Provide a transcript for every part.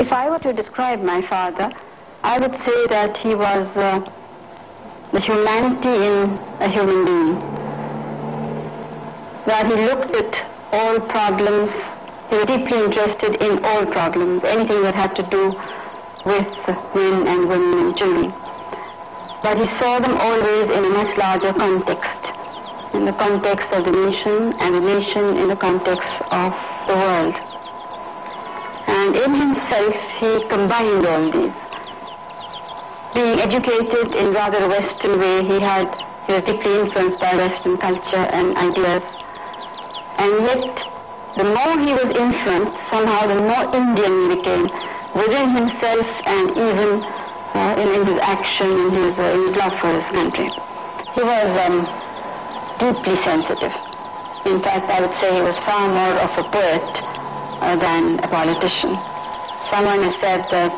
If I were to describe my father, I would say that he was the humanity in a human being. That he looked at all problems, he was deeply interested in all problems, anything that had to do with men and women and children. But he saw them always in a much larger context, in the context of the nation, and the nation in the context of the world. And in himself he combined all these. Being educated in rather a Western way, he was deeply influenced by Western culture and ideas. And yet, the more he was influenced, somehow the more Indian he became, within himself and even in his action, in his love for his country. He was deeply sensitive. In fact, I would say he was far more of a poet than a politician. Someone has said that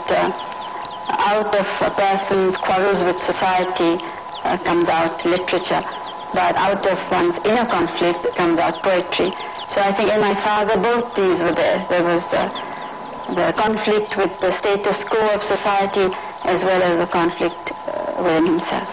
out of a person's quarrels with society comes out literature, but out of one's inner conflict comes out poetry. So I think in my father both these were there. There was the conflict with the status quo of society as well as the conflict within himself.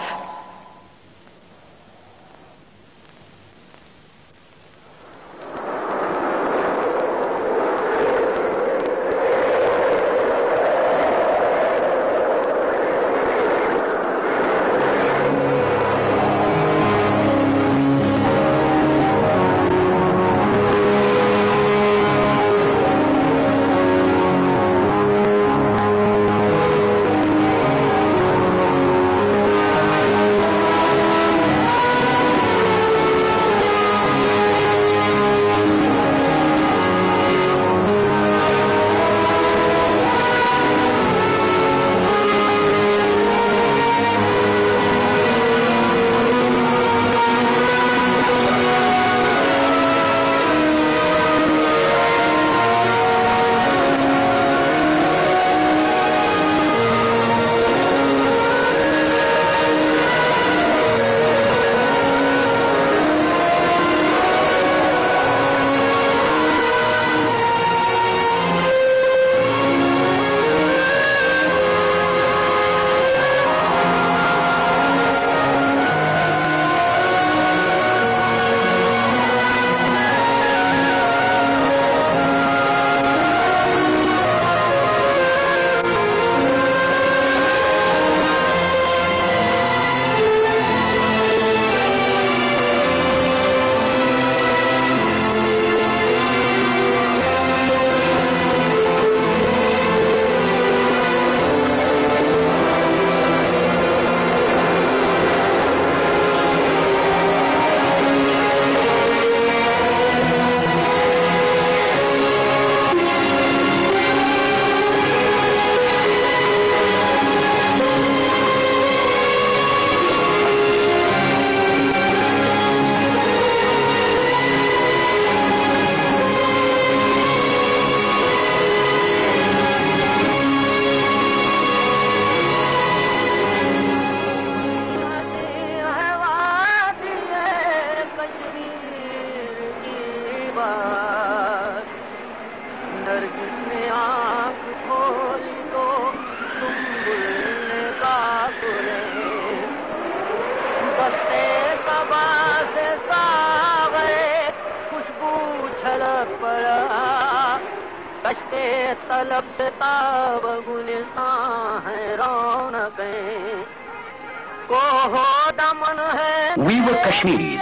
We were Kashmiris.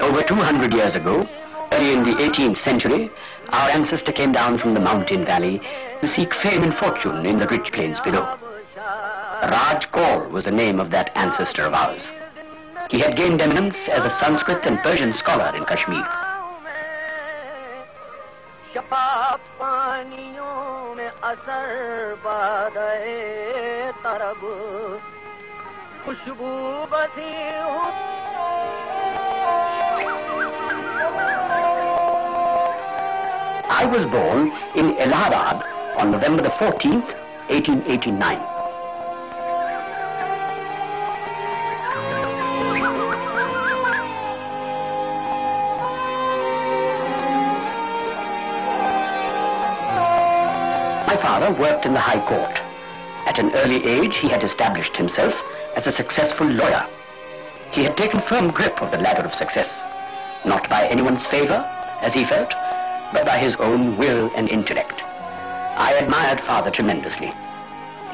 Over 200 years ago, early in the 18th century, our ancestor came down from the mountain valley to seek fame and fortune in the rich plains below. Raj Kaur was the name of that ancestor of ours. He had gained eminence as a Sanskrit and Persian scholar in Kashmir. I was born in Allahabad on November the 14th, 1889. My father worked in the High Court. At an early age, he had established himself as a successful lawyer. He had taken firm grip of the ladder of success, not by anyone's favor, as he felt, but by his own will and intellect. I admired father tremendously.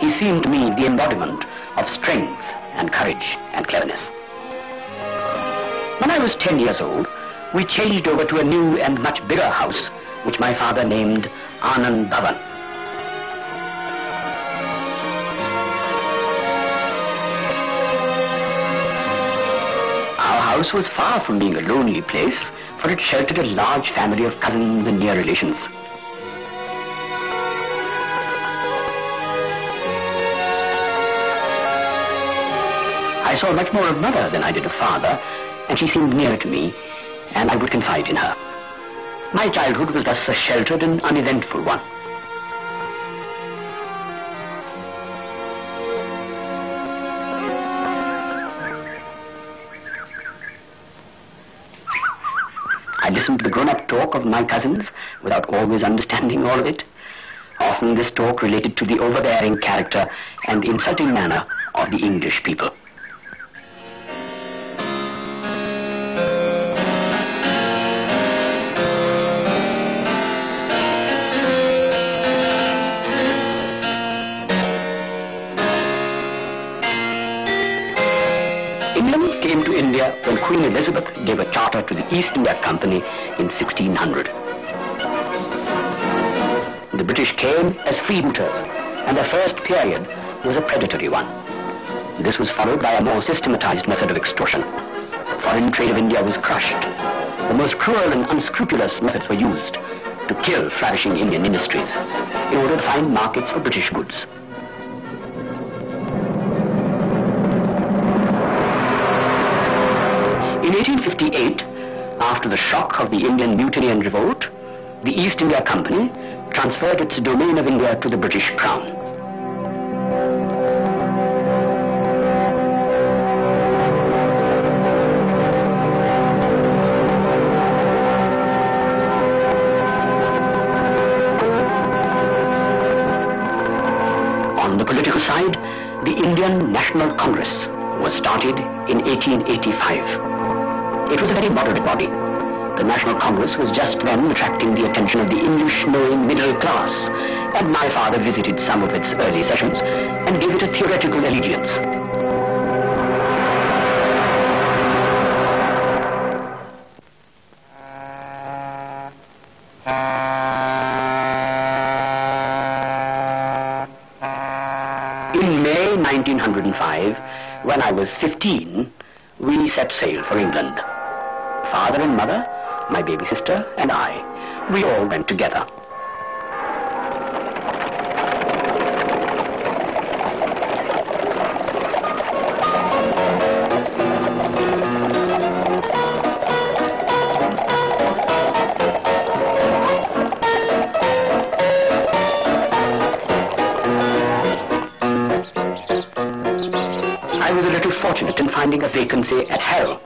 He seemed to me the embodiment of strength and courage and cleverness. When I was 10 years old, we changed over to a new and much bigger house, which my father named Anand Bhavan. Our house was far from being a lonely place, for it sheltered a large family of cousins and near relations. I saw much more of mother than I did of father, and she seemed nearer to me, and I would confide in her. My childhood was thus a sheltered and uneventful one. I listened to the grown-up talk of my cousins without always understanding all of it. Often this talk related to the overbearing character and insulting manner of the English people. When Queen Elizabeth gave a charter to the East India Company in 1600. The British came as freebooters, and their first period was a predatory one. This was followed by a more systematized method of extortion. Foreign trade of India was crushed. The most cruel and unscrupulous methods were used to kill flourishing Indian industries in order to find markets for British goods. In 1858, after the shock of the Indian Mutiny and Revolt, the East India Company transferred its domain of India to the British Crown. On the political side, the Indian National Congress was started in 1885. It was a very moderate body. The National Congress was just then attracting the attention of the English-knowing middle class, and my father visited some of its early sessions and gave it a theoretical allegiance. In May 1905, when I was 15, we set sail for England. Father and mother, my baby sister and I, we all went together. I was a little fortunate in finding a vacancy at Harrow.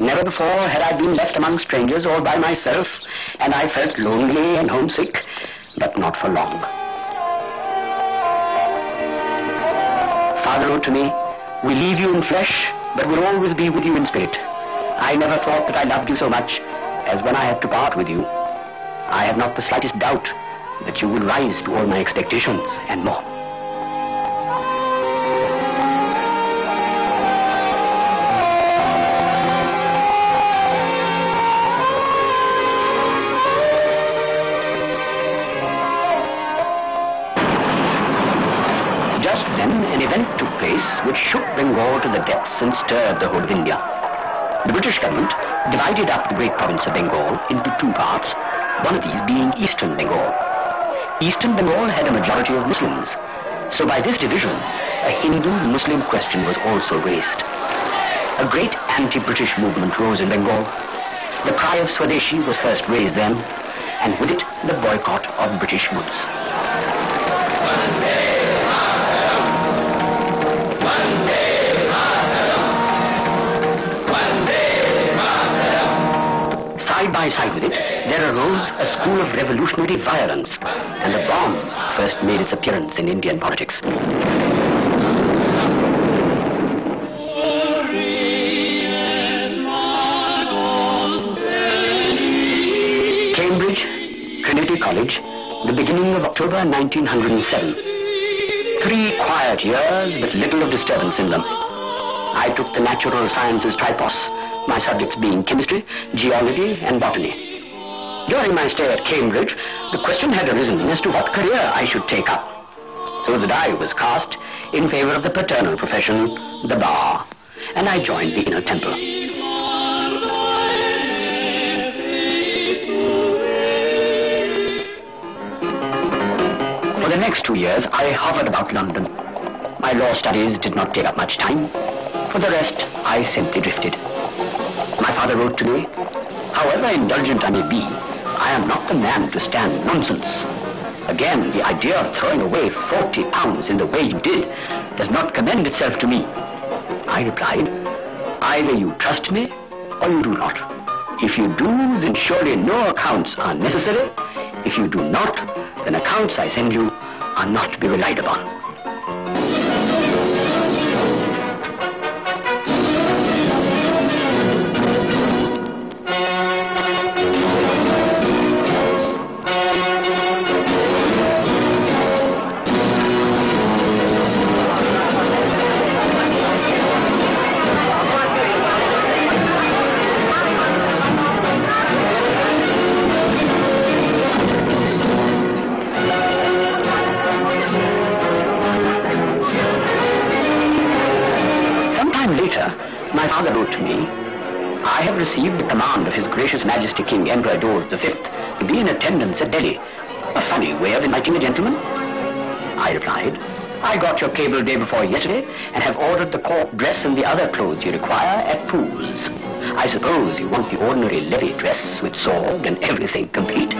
Never before had I been left among strangers all by myself, and I felt lonely and homesick, but not for long. Father wrote to me, "We leave you in flesh, but will always be with you in spirit. I never thought that I loved you so much as when I had to part with you. I have not the slightest doubt that you will rise to all my expectations and more." Which shook Bengal to the depths and stirred the whole of India. The British government divided up the great province of Bengal into two parts, one of these being Eastern Bengal. Eastern Bengal had a majority of Muslims, so by this division, a Hindu-Muslim question was also raised. A great anti-British movement rose in Bengal. The cry of Swadeshi was first raised then, and with it, the boycott of British goods. Side by side with it, there arose a school of revolutionary violence, and the bomb first made its appearance in Indian politics. Cambridge, Trinity College, the beginning of October 1907. 3 quiet years with little of disturbance in them. I took the natural sciences tripos, my subjects being chemistry, geology and botany. During my stay at Cambridge, the question had arisen as to what career I should take up, so that I was cast in favor of the paternal profession, the bar, and I joined the Inner Temple. For the next 2 years, I hovered about London. My law studies did not take up much time. For the rest, I simply drifted. My father wrote to me, "However indulgent I may be, I am not the man to stand nonsense. Again, the idea of throwing away 40 pounds in the way you did does not commend itself to me." I replied, "Either you trust me or you do not. If you do, then surely no accounts are necessary. If you do not, then accounts I send you are not to be relied upon." King Emperor George V to be in attendance at Delhi. A funny way of inviting a gentleman. I replied, "I got your cable day before yesterday and have ordered the court dress and the other clothes you require at Poole's. I suppose you want the ordinary levy dress with sword and everything complete."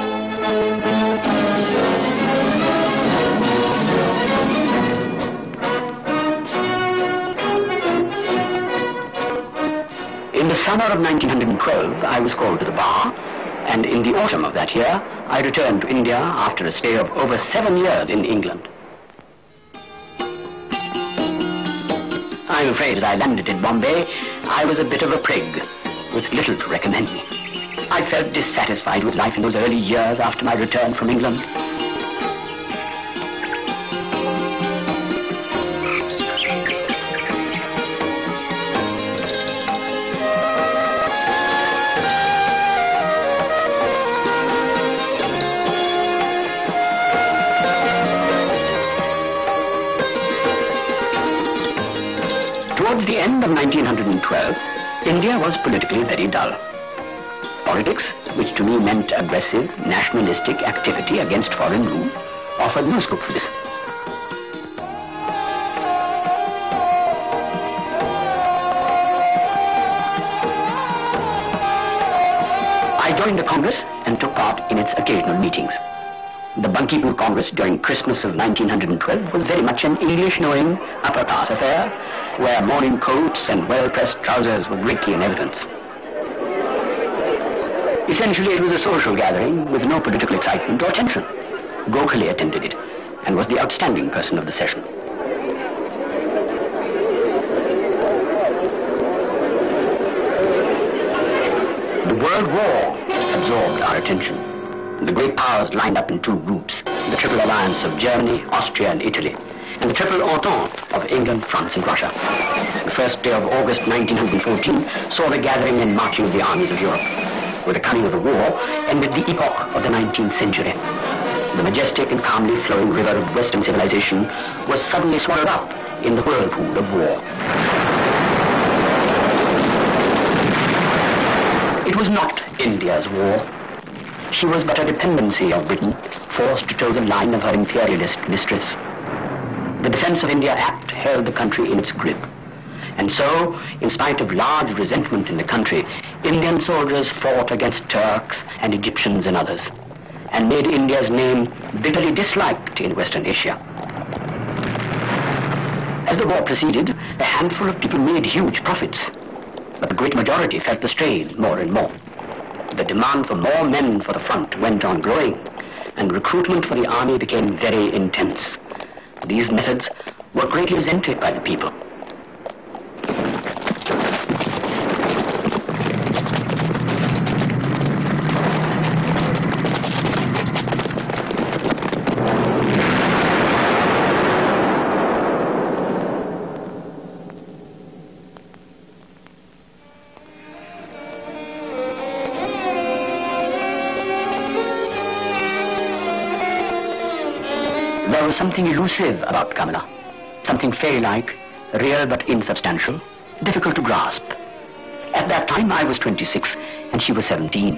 In the summer of 1912, I was called to the bar, and in the autumn of that year, I returned to India after a stay of over 7 years in England. I'm afraid as I landed in Bombay, I was a bit of a prig, with little to recommend me. I felt dissatisfied with life in those early years after my return from England. Towards the end of 1912, India was politically very dull. Politics, which to me meant aggressive, nationalistic activity against foreign rule, offered no scope for this. I joined the Congress and took part in its occasional meetings. The Bankipur Congress during Christmas of 1912 was very much an English-knowing upper-class affair, where morning coats and well-pressed trousers were greatly in evidence. Essentially, it was a social gathering with no political excitement or tension. Gokhale attended it and was the outstanding person of the session. The World War absorbed our attention. The great powers lined up in 2 groups, the Triple Alliance of Germany, Austria and Italy, and the Triple Entente of England, France and Russia. The first day of August 1914 saw the gathering and marching of the armies of Europe. With the coming of the war ended the epoch of the 19th century. The majestic and calmly flowing river of Western civilization was suddenly swallowed up in the whirlpool of war. It was not India's war. She was but a dependency of Britain, forced to toe the line of her imperialist mistress. The Defence of India Act held the country in its grip. And so, in spite of large resentment in the country, Indian soldiers fought against Turks and Egyptians and others, and made India's name bitterly disliked in Western Asia. As the war proceeded, a handful of people made huge profits, but the great majority felt the strain more and more. The demand for more men for the front went on growing, and recruitment for the army became very intense. These methods were greatly resented by the people. Something elusive about Kamala, something fairy-like, real but insubstantial, difficult to grasp. At that time I was 26 and she was 17.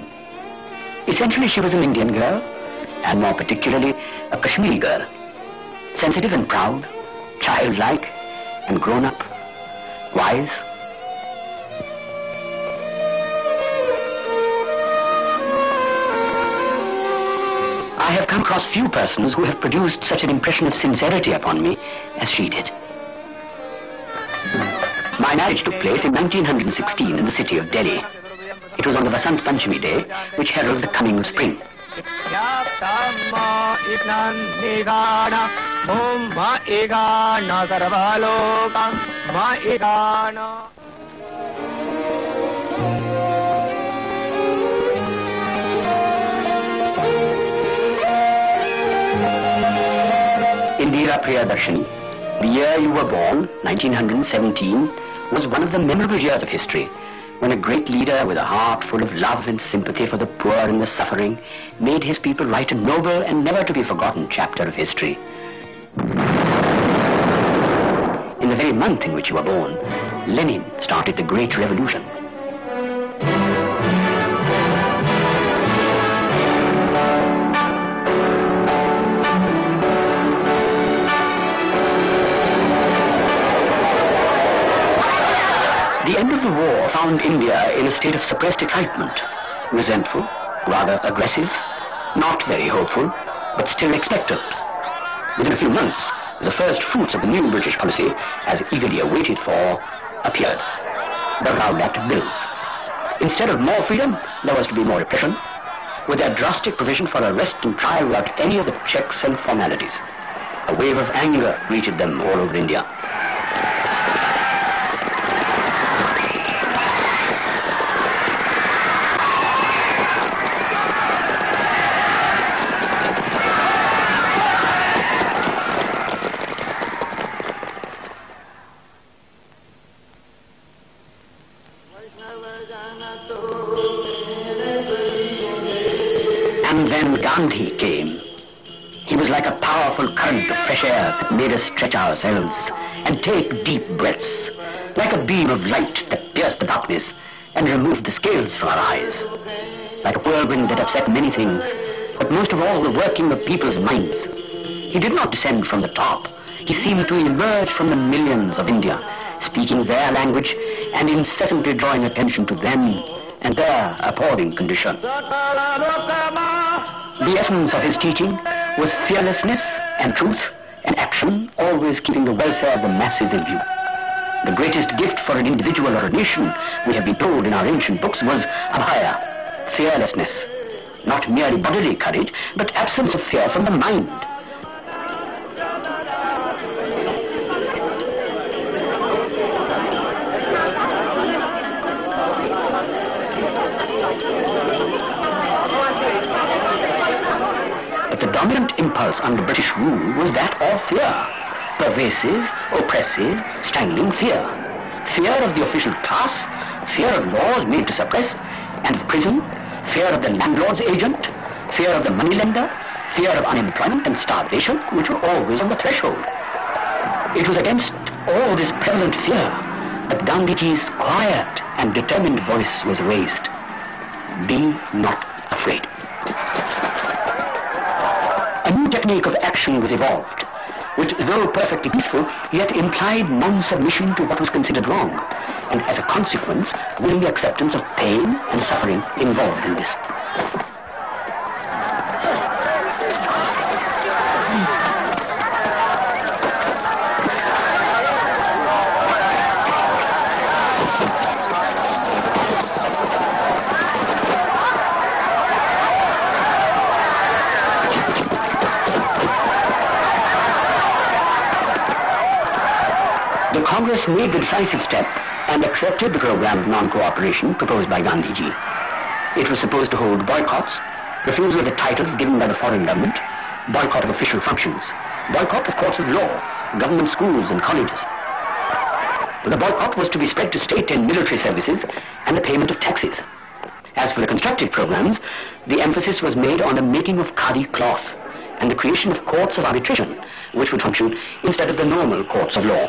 Essentially she was an Indian girl, and more particularly a Kashmiri girl. Sensitive and proud, childlike and grown-up, wise. I have come across few persons who have produced such an impression of sincerity upon me as she did. My marriage took place in 1916 in the city of Delhi. It was on the Vasant Panchami day, which heralds the coming of spring. Priyadarshini, the year you were born, 1917, was one of the memorable years of history, when a great leader with a heart full of love and sympathy for the poor and the suffering made his people write a noble and never to be forgotten chapter of history. In the very month in which you were born, Lenin started the Great Revolution. The end of the war found India in a state of suppressed excitement, resentful, rather aggressive, not very hopeful, but still expectant. Within a few months, the first fruits of the new British policy, as eagerly awaited for, appeared. The Rowlatt bills. Instead of more freedom, there was to be more repression, with their drastic provision for arrest and trial without any of the checks and formalities. A wave of anger greeted them all over India. And then Gandhi came. He was like a powerful current of fresh air that made us stretch ourselves and take deep breaths, like a beam of light that pierced the darkness and removed the scales from our eyes, like a whirlwind that upset many things, but most of all the working of people's minds. He did not descend from the top. He seemed to emerge from the millions of India, speaking their language and incessantly drawing attention to them and their appalling condition. The essence of his teaching was fearlessness and truth and action, always keeping the welfare of the masses in view. The greatest gift for an individual or a nation, we have been told in our ancient books, was abhaya, fearlessness. Not merely bodily courage, but absence of fear from the mind. The dominant impulse under British rule was that of fear. Pervasive, oppressive, strangling fear. Fear of the official class, fear of laws made to suppress, and of prison, fear of the landlord's agent, fear of the moneylender, fear of unemployment and starvation, which were always on the threshold. It was against all this prevalent fear that Gandhiji's quiet and determined voice was raised. Be not afraid. A new technique of action was evolved, which, though perfectly peaceful, yet implied non-submission to what was considered wrong, and as a consequence, willing acceptance of pain and suffering involved in this. Congress made the decisive step and accepted the program of non-cooperation proposed by Gandhiji. It was supposed to hold boycotts, refusal of the titles given by the foreign government, boycott of official functions, boycott of courts of law, government schools and colleges. The boycott was to be spread to state and military services and the payment of taxes. As for the constructive programs, the emphasis was made on the making of khadi cloth and the creation of courts of arbitration, which would function instead of the normal courts of law.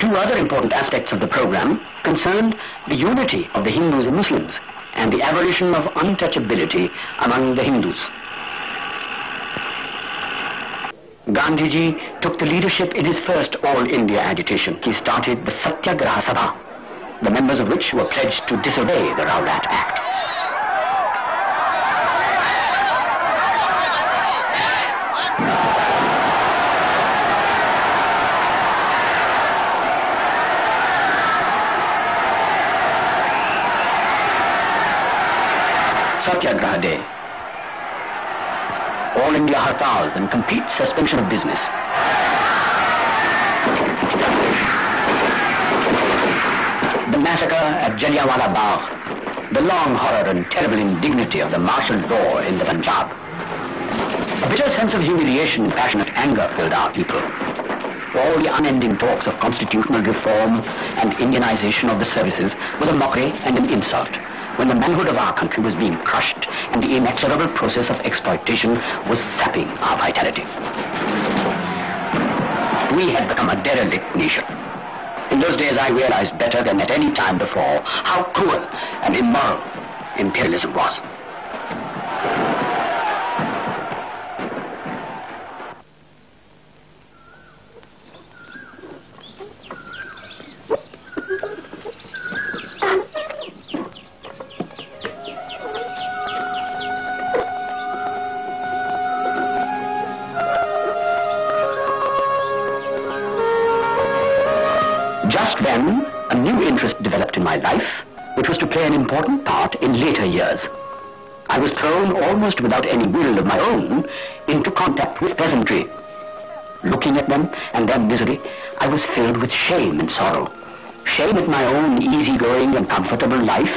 Two other important aspects of the program concerned the unity of the Hindus and Muslims and the abolition of untouchability among the Hindus. Gandhiji took the leadership in his first All India agitation. He started the Satyagraha Sabha, the members of which were pledged to disobey the Rowlatt Act. Satyagraha Day, All India Hartals and complete suspension of business. The massacre at Jallianwala Bagh, the long horror and terrible indignity of the martial law in the Punjab. A bitter sense of humiliation and passionate anger filled our people. All the unending talks of constitutional reform and Indianization of the services was a mockery and an insult, when the manhood of our country was being crushed and the inexorable process of exploitation was sapping our vitality. We had become a derelict nation. In those days I realized better than at any time before how cruel and immoral imperialism was. I was thrown, almost without any will of my own, into contact with peasantry. Looking at them and their misery, I was filled with shame and sorrow. Shame at my own easygoing and comfortable life,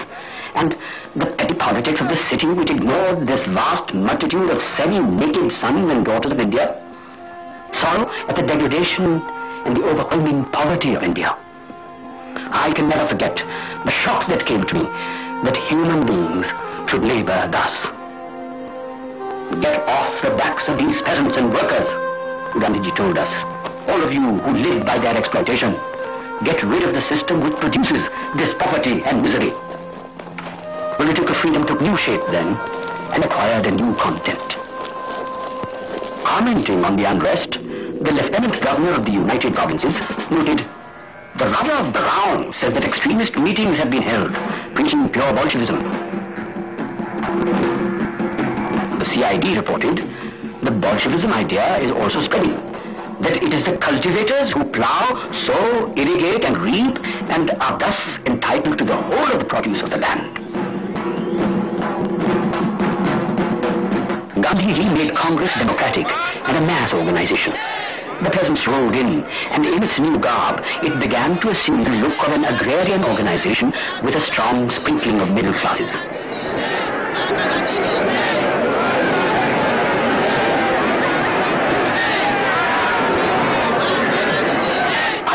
and the petty politics of the city which ignored this vast multitude of semi-naked sons and daughters of India. Sorrow at the degradation and the overwhelming poverty of India. I can never forget the shock that came to me that human beings should labor thus. Get off the backs of these peasants and workers, Gandhiji told us. All of you who live by their exploitation, get rid of the system which produces this poverty and misery. Political freedom took new shape then and acquired a new content. Commenting on the unrest, the Lieutenant Governor of the United Provinces noted, "The Rajah Brown says that extremist meetings have been held, preaching pure Bolshevism." The CID reported, "The Bolshevism idea is also spreading, that it is the cultivators who plough, sow, irrigate and reap and are thus entitled to the whole of the produce of the land." Gandhiji made Congress democratic and a mass organization. The peasants rolled in, and in its new garb, it began to assume the look of an agrarian organization with a strong sprinkling of middle classes.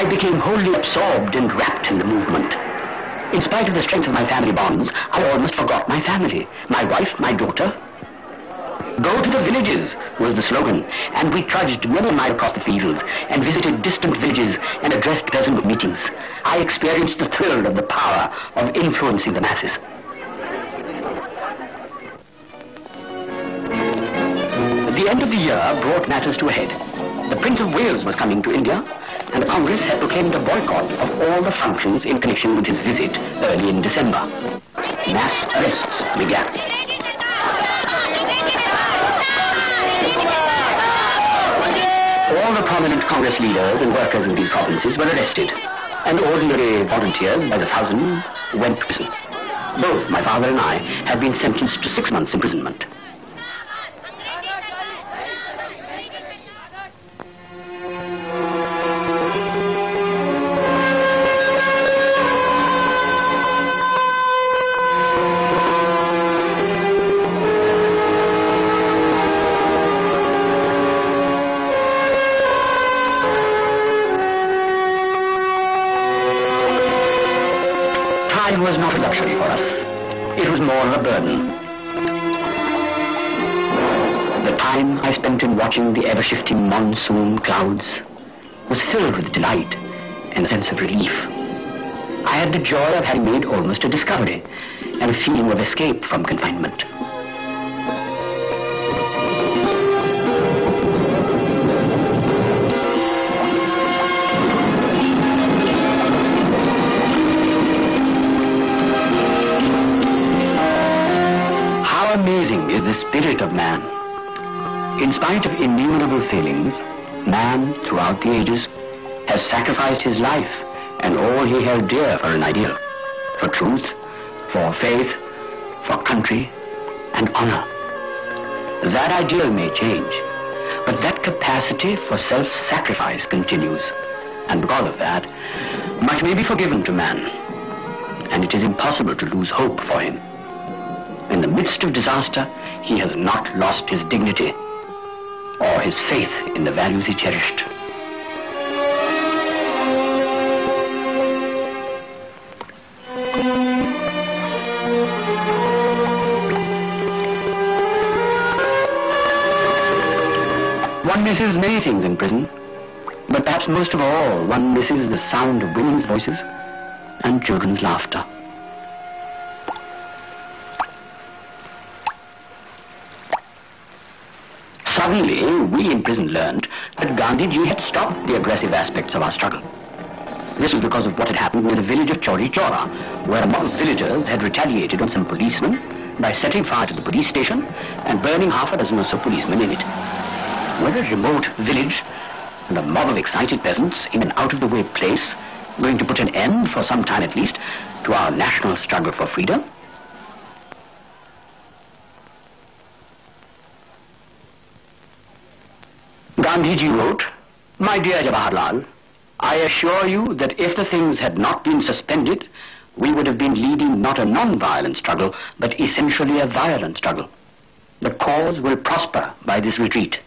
I became wholly absorbed and wrapped in the movement. In spite of the strength of my family bonds, I almost forgot my family, my wife, my daughter. "Go to the villages" was the slogan, and we trudged many miles across the fields and visited distant villages and addressed peasant meetings. I experienced the thrill of the power of influencing the masses. The end of the year brought matters to a head. The Prince of Wales was coming to India, and the Congress had proclaimed a boycott of all the functions in connection with his visit early in December. Mass arrests began. All the prominent Congress leaders and workers in these provinces were arrested, and ordinary volunteers by the thousand went to prison. Both my father and I have been sentenced to 6 months' imprisonment. a luxury for us. It was more of a burden. The time I spent in watching the ever-shifting monsoon clouds was filled with delight and a sense of relief. I had the joy of having made almost a discovery and a feeling of escape from confinement. Amazing is the spirit of man. In spite of innumerable failings, man throughout the ages has sacrificed his life and all he held dear for an ideal, for truth, for faith, for country and honor. That ideal may change, but that capacity for self-sacrifice continues, and because of that, much may be forgiven to man, and it is impossible to lose hope for him. In the midst of disaster, he has not lost his dignity or his faith in the values he cherished. One misses many things in prison, but perhaps most of all, one misses the sound of women's voices and children's laughter. Suddenly, we in prison learned that Gandhi ji had stopped the aggressive aspects of our struggle. This was because of what had happened near the village of Chori Chora, where a mob of villagers had retaliated on some policemen by setting fire to the police station and burning half a dozen or so policemen in it. When a remote village and a mob of excited peasants in an out-of-the-way place going to put an end, for some time at least, to our national struggle for freedom? Gandhi ji wrote, "My dear Jawaharlal, I assure you that if the things had not been suspended, we would have been leading not a non-violent struggle, but essentially a violent struggle. The cause will prosper by this retreat.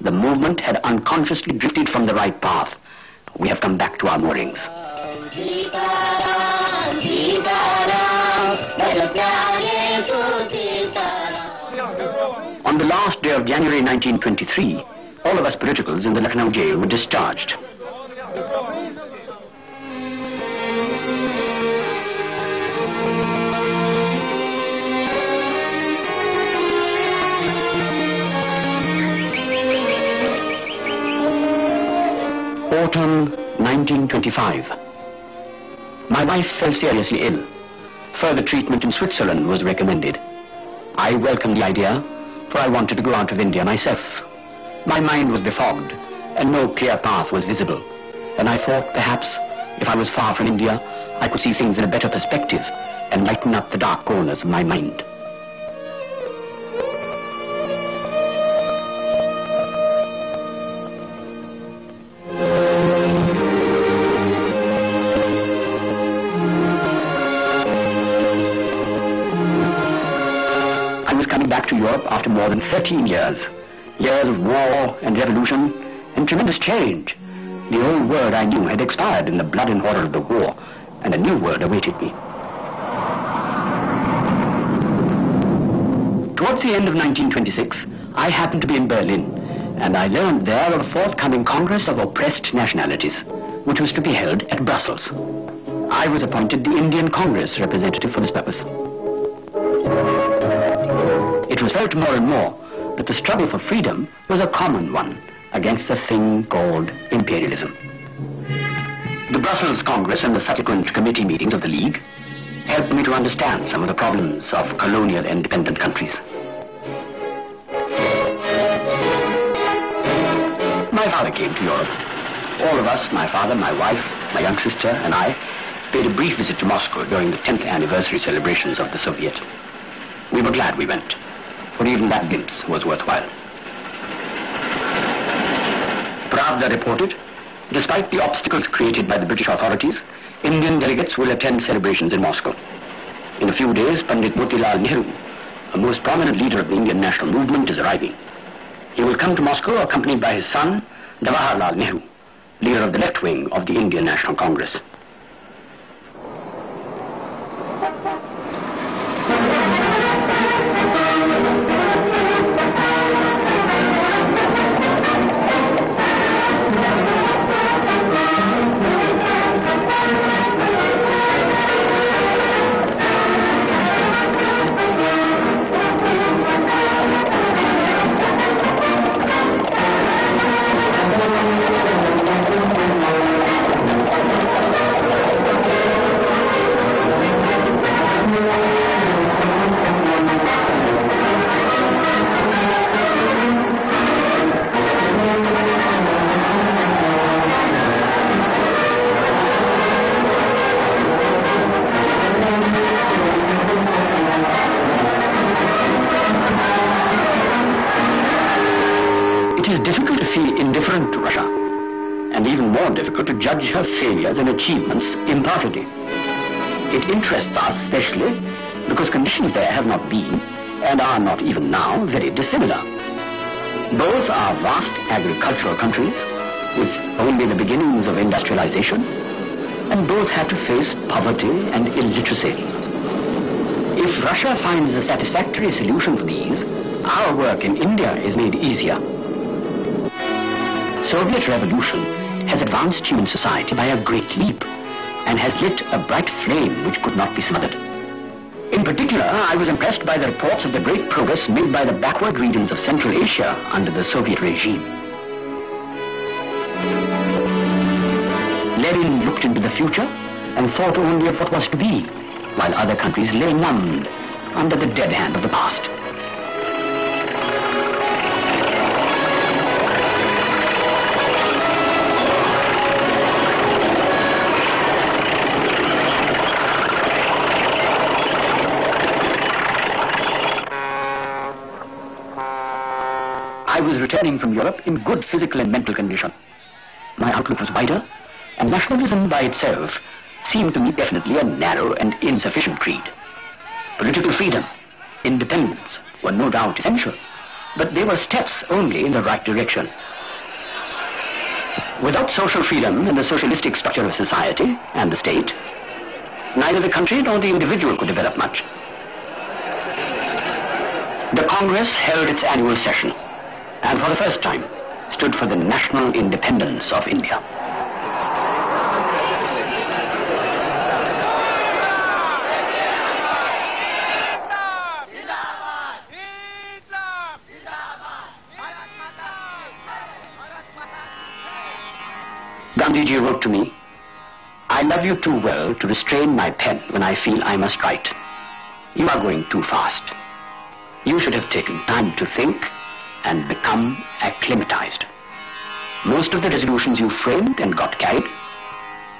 The movement had unconsciously drifted from the right path. We have come back to our moorings." On the last day of January 1923, all of us politicals in the Lucknow jail were discharged. Autumn 1925. My wife fell seriously ill. Further treatment in Switzerland was recommended. I welcomed the idea, for I wanted to go out of India myself. My mind was befogged, and no clear path was visible, and I thought perhaps, if I was far from India, I could see things in a better perspective and lighten up the dark corners of my mind. I was coming back to Europe after more than 13 years. Years of war and revolution and tremendous change. The old world I knew had expired in the blood and horror of the war, and a new world awaited me. Towards the end of 1926, I happened to be in Berlin, and I learned there of a forthcoming Congress of Oppressed Nationalities, which was to be held at Brussels. I was appointed the Indian Congress representative for this purpose. It was felt more and more that the struggle for freedom was a common one against a thing called imperialism. The Brussels Congress and the subsequent committee meetings of the League helped me to understand some of the problems of colonial independent countries. My father came to Europe. All of us, my father, my wife, my young sister and I, paid a brief visit to Moscow during the 10th anniversary celebrations of the Soviet. We were glad we went, for even that glimpse was worthwhile. Pravda reported, despite the obstacles created by the British authorities, Indian delegates will attend celebrations in Moscow. In a few days, Pandit Motilal Nehru, a most prominent leader of the Indian national movement, is arriving. He will come to Moscow accompanied by his son, Jawaharlal Nehru, leader of the left wing of the Indian National Congress. more difficult to judge her failures and achievements impartially. It interests us especially because conditions there have not been, and are not even now, very dissimilar. Both are vast agricultural countries, with only the beginnings of industrialization, and both have to face poverty and illiteracy. If Russia finds a satisfactory solution for these, our work in India is made easier. Soviet revolution has advanced human society by a great leap, and has lit a bright flame which could not be smothered. In particular, I was impressed by the reports of the great progress made by the backward regions of Central Asia under the Soviet regime. Lenin looked into the future and thought only of what was to be, while other countries lay numbed under the dead hand of the past. I was returning from Europe in good physical and mental condition. My outlook was wider, and nationalism by itself seemed to me definitely a narrow and insufficient creed. Political freedom, independence were no doubt essential, but they were steps only in the right direction. Without social freedom and the socialistic structure of society and the state, neither the country nor the individual could develop much. The Congress held its annual session, and for the first time stood for the national independence of India. Gandhiji wrote to me, "I love you too well to restrain my pen when I feel I must write. You are going too fast. You should have taken time to think and become acclimatized. Most of the resolutions you framed and got carried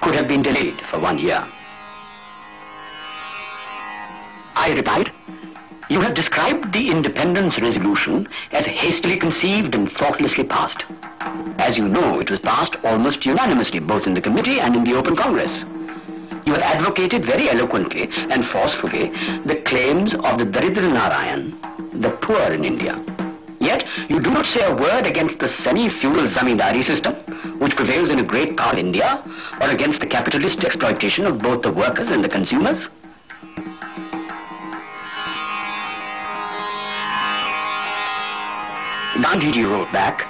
could have been delayed for 1 year." I replied, "You have described the independence resolution as hastily conceived and thoughtlessly passed. As you know, it was passed almost unanimously both in the committee and in the open Congress. You have advocated very eloquently and forcefully the claims of the Daridra Narayan, the poor in India. Yet, you do not say a word against the semi-feudal Zamindari system, which prevails in a great part of India, or against the capitalist exploitation of both the workers and the consumers." Gandhiji wrote back,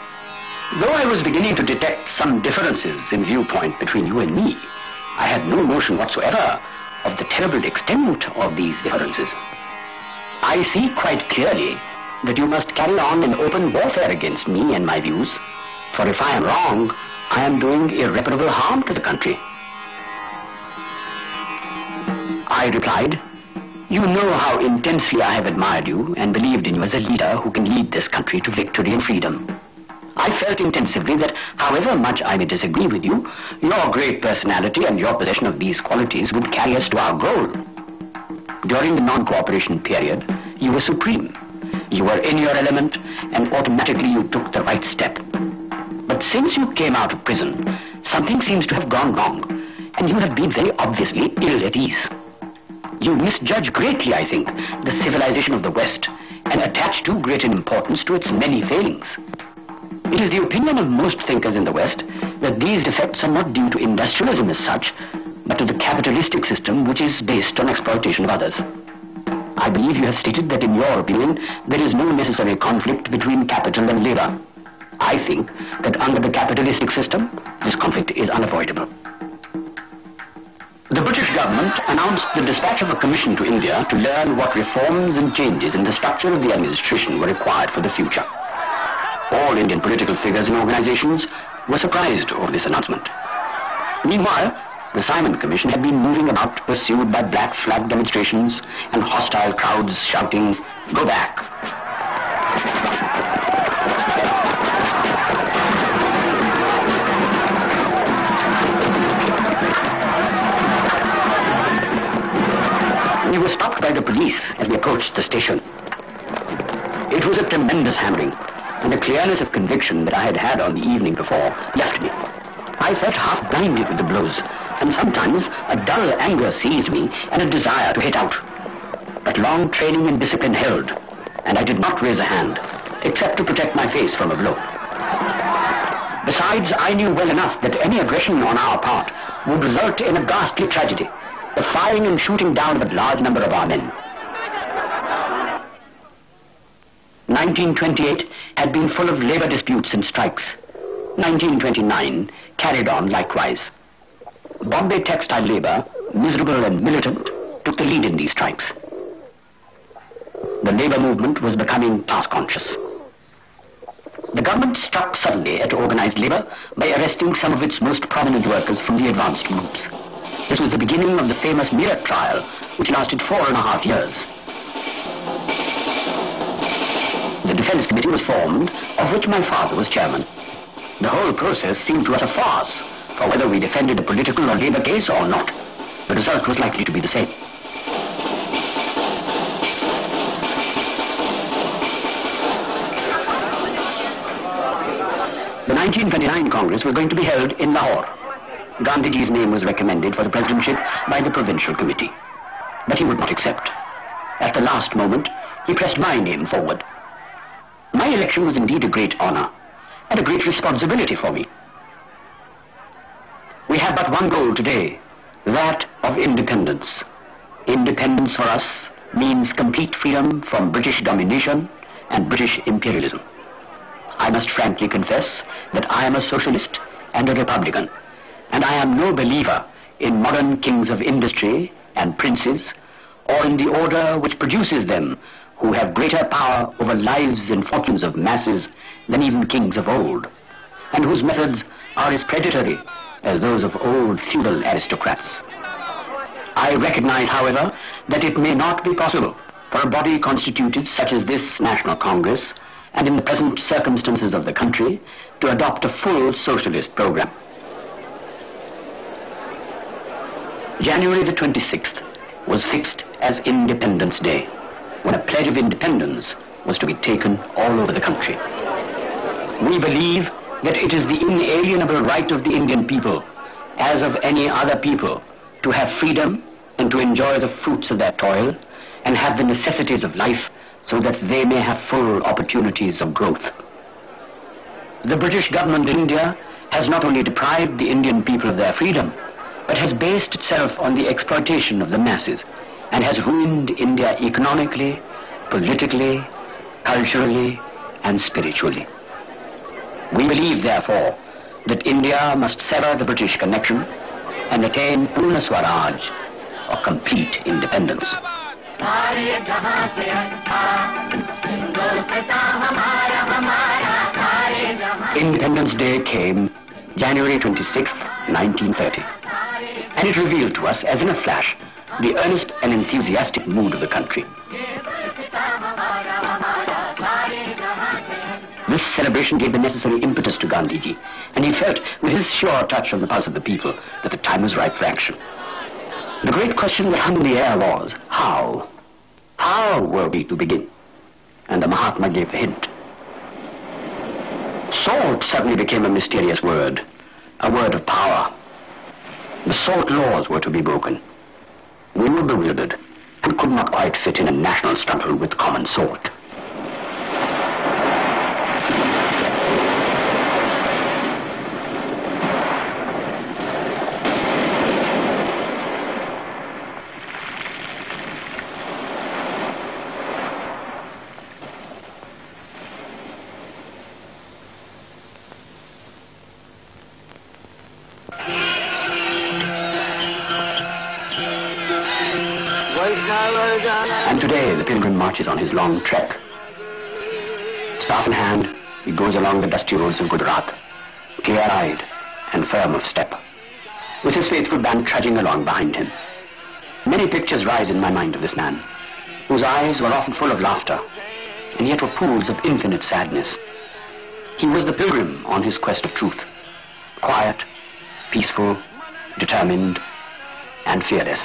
"Though I was beginning to detect some differences in viewpoint between you and me, I had no notion whatsoever of the terrible extent of these differences. I see quite clearly that you must carry on an open warfare against me and my views, for if I am wrong, I am doing irreparable harm to the country." I replied, "You know how intensely I have admired you and believed in you as a leader who can lead this country to victory and freedom. I felt intensively that however much I may disagree with you, your great personality and your possession of these qualities would carry us to our goal. During the non-cooperation period, you were supreme. You were in your element, and automatically you took the right step. But since you came out of prison, something seems to have gone wrong, and you have been very obviously ill at ease. You misjudge greatly, I think, the civilization of the West, and attach too great an importance to its many failings. It is the opinion of most thinkers in the West that these defects are not due to industrialism as such, but to the capitalistic system which is based on exploitation of others. I believe you have stated that in your opinion, there is no necessary conflict between capital and labor. I think that under the capitalistic system, this conflict is unavoidable." The British government announced the dispatch of a commission to India to learn what reforms and changes in the structure of the administration were required for the future. All Indian political figures and organizations were surprised over this announcement. Meanwhile, the Simon Commission had been moving about, pursued by black flag demonstrations and hostile crowds shouting, "Go back!" We were stopped by the police as we approached the station. It was a tremendous hammering, and the clearness of conviction that I had had on the evening before left me. I felt half blinded with the blows, and sometimes a dull anger seized me and a desire to hit out. But long training and discipline held, and I did not raise a hand, except to protect my face from a blow. Besides, I knew well enough that any aggression on our part would result in a ghastly tragedy, the firing and shooting down of a large number of our men. 1928 had been full of labor disputes and strikes. 1929 carried on likewise. Bombay textile labor, miserable and militant, took the lead in these strikes. The labor movement was becoming class conscious. The government struck suddenly at organized labor by arresting some of its most prominent workers from the advanced groups. This was the beginning of the famous Meerut trial, which lasted 4.5 years. The Defense Committee was formed, of which my father was chairman. The whole process seemed to us a farce, for whether we defended a political or labor case or not, the result was likely to be the same. The 1929 Congress was going to be held in Lahore. Gandhiji's name was recommended for the presidency by the provincial committee, but he would not accept. At the last moment, he pressed my name forward. My election was indeed a great honor and a great responsibility for me. We have but one goal today, that of independence. Independence for us means complete freedom from British domination and British imperialism. I must frankly confess that I am a socialist and a republican, and I am no believer in modern kings of industry and princes, or in the order which produces them, who have greater power over lives and fortunes of masses than even kings of old, and whose methods are as predatory as those of old feudal aristocrats. I recognize, however, that it may not be possible for a body constituted such as this National Congress, and in the present circumstances of the country, to adopt a full socialist program. January the 26th was fixed as Independence Day, when a pledge of independence was to be taken all over the country. We believe that it is the inalienable right of the Indian people, as of any other people, to have freedom and to enjoy the fruits of their toil and have the necessities of life so that they may have full opportunities of growth. The British government in India has not only deprived the Indian people of their freedom, but has based itself on the exploitation of the masses and has ruined India economically, politically, culturally, and spiritually. We believe, therefore, that India must sever the British connection and attain Purna Swaraj, or complete independence. Independence Day came January 26, 1930, and it revealed to us as in a flash the earnest and enthusiastic mood of the country. This celebration gave the necessary impetus to Gandhiji, and he felt, with his sure touch on the pulse of the people, that the time was ripe for action. The great question that hung in the air was, how? How were we to begin? And the Mahatma gave the hint. Salt suddenly became a mysterious word, a word of power. The salt laws were to be broken. We were bewildered and could not quite fit in a national struggle with common salt. And today the pilgrim marches on his long trek. Staff in hand, he goes along the dusty roads of Gujarat, clear-eyed and firm of step, with his faithful band trudging along behind him. Many pictures rise in my mind of this man, whose eyes were often full of laughter, and yet were pools of infinite sadness. He was the pilgrim on his quest of truth, quiet, peaceful, determined, and fearless.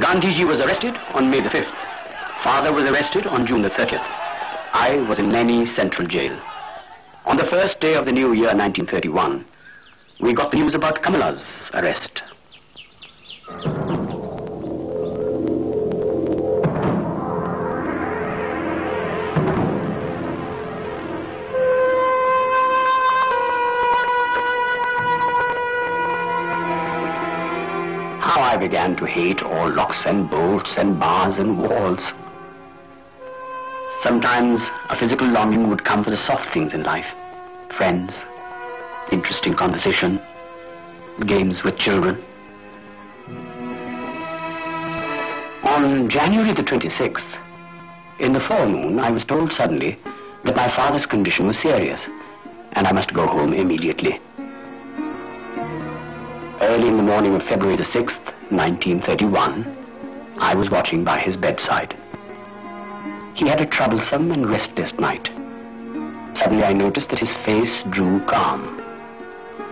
Gandhiji was arrested on May the 5th. Father was arrested on June the 30th. I was in Naini Central Jail. On the first day of the new year, 1931, we got the news about Kamala's arrest. How I began to hate all locks and bolts and bars and walls. Sometimes a physical longing would come for the soft things in life. Friends, interesting conversation, games with children. On January the 26th, in the forenoon, I was told suddenly that my father's condition was serious and I must go home immediately. Early in the morning of February the 6th, 1931, I was watching by his bedside. He had a troublesome and restless night. Suddenly I noticed that his face drew calm,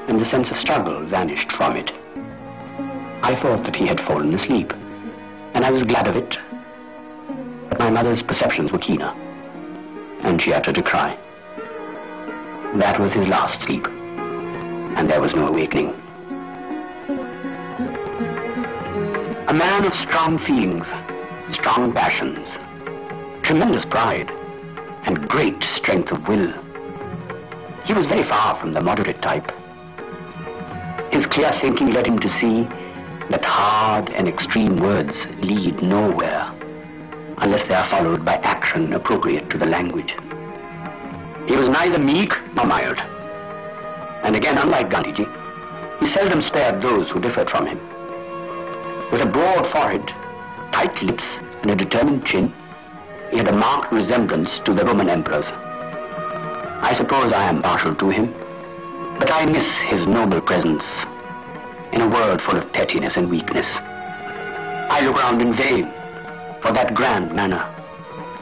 and the sense of struggle vanished from it. I thought that he had fallen asleep, and I was glad of it. But my mother's perceptions were keener, and she uttered a cry. That was his last sleep, and there was no awakening. A man of strong feelings, strong passions, tremendous pride and great strength of will. He was very far from the moderate type. His clear thinking led him to see that hard and extreme words lead nowhere unless they are followed by action appropriate to the language. He was neither meek nor mild. And again, unlike Gandhiji, he seldom spared those who differed from him. With a broad forehead, tight lips and a determined chin, he had a marked resemblance to the Roman emperors. I suppose I am partial to him, but I miss his noble presence in a world full of pettiness and weakness. I look round in vain for that grand manner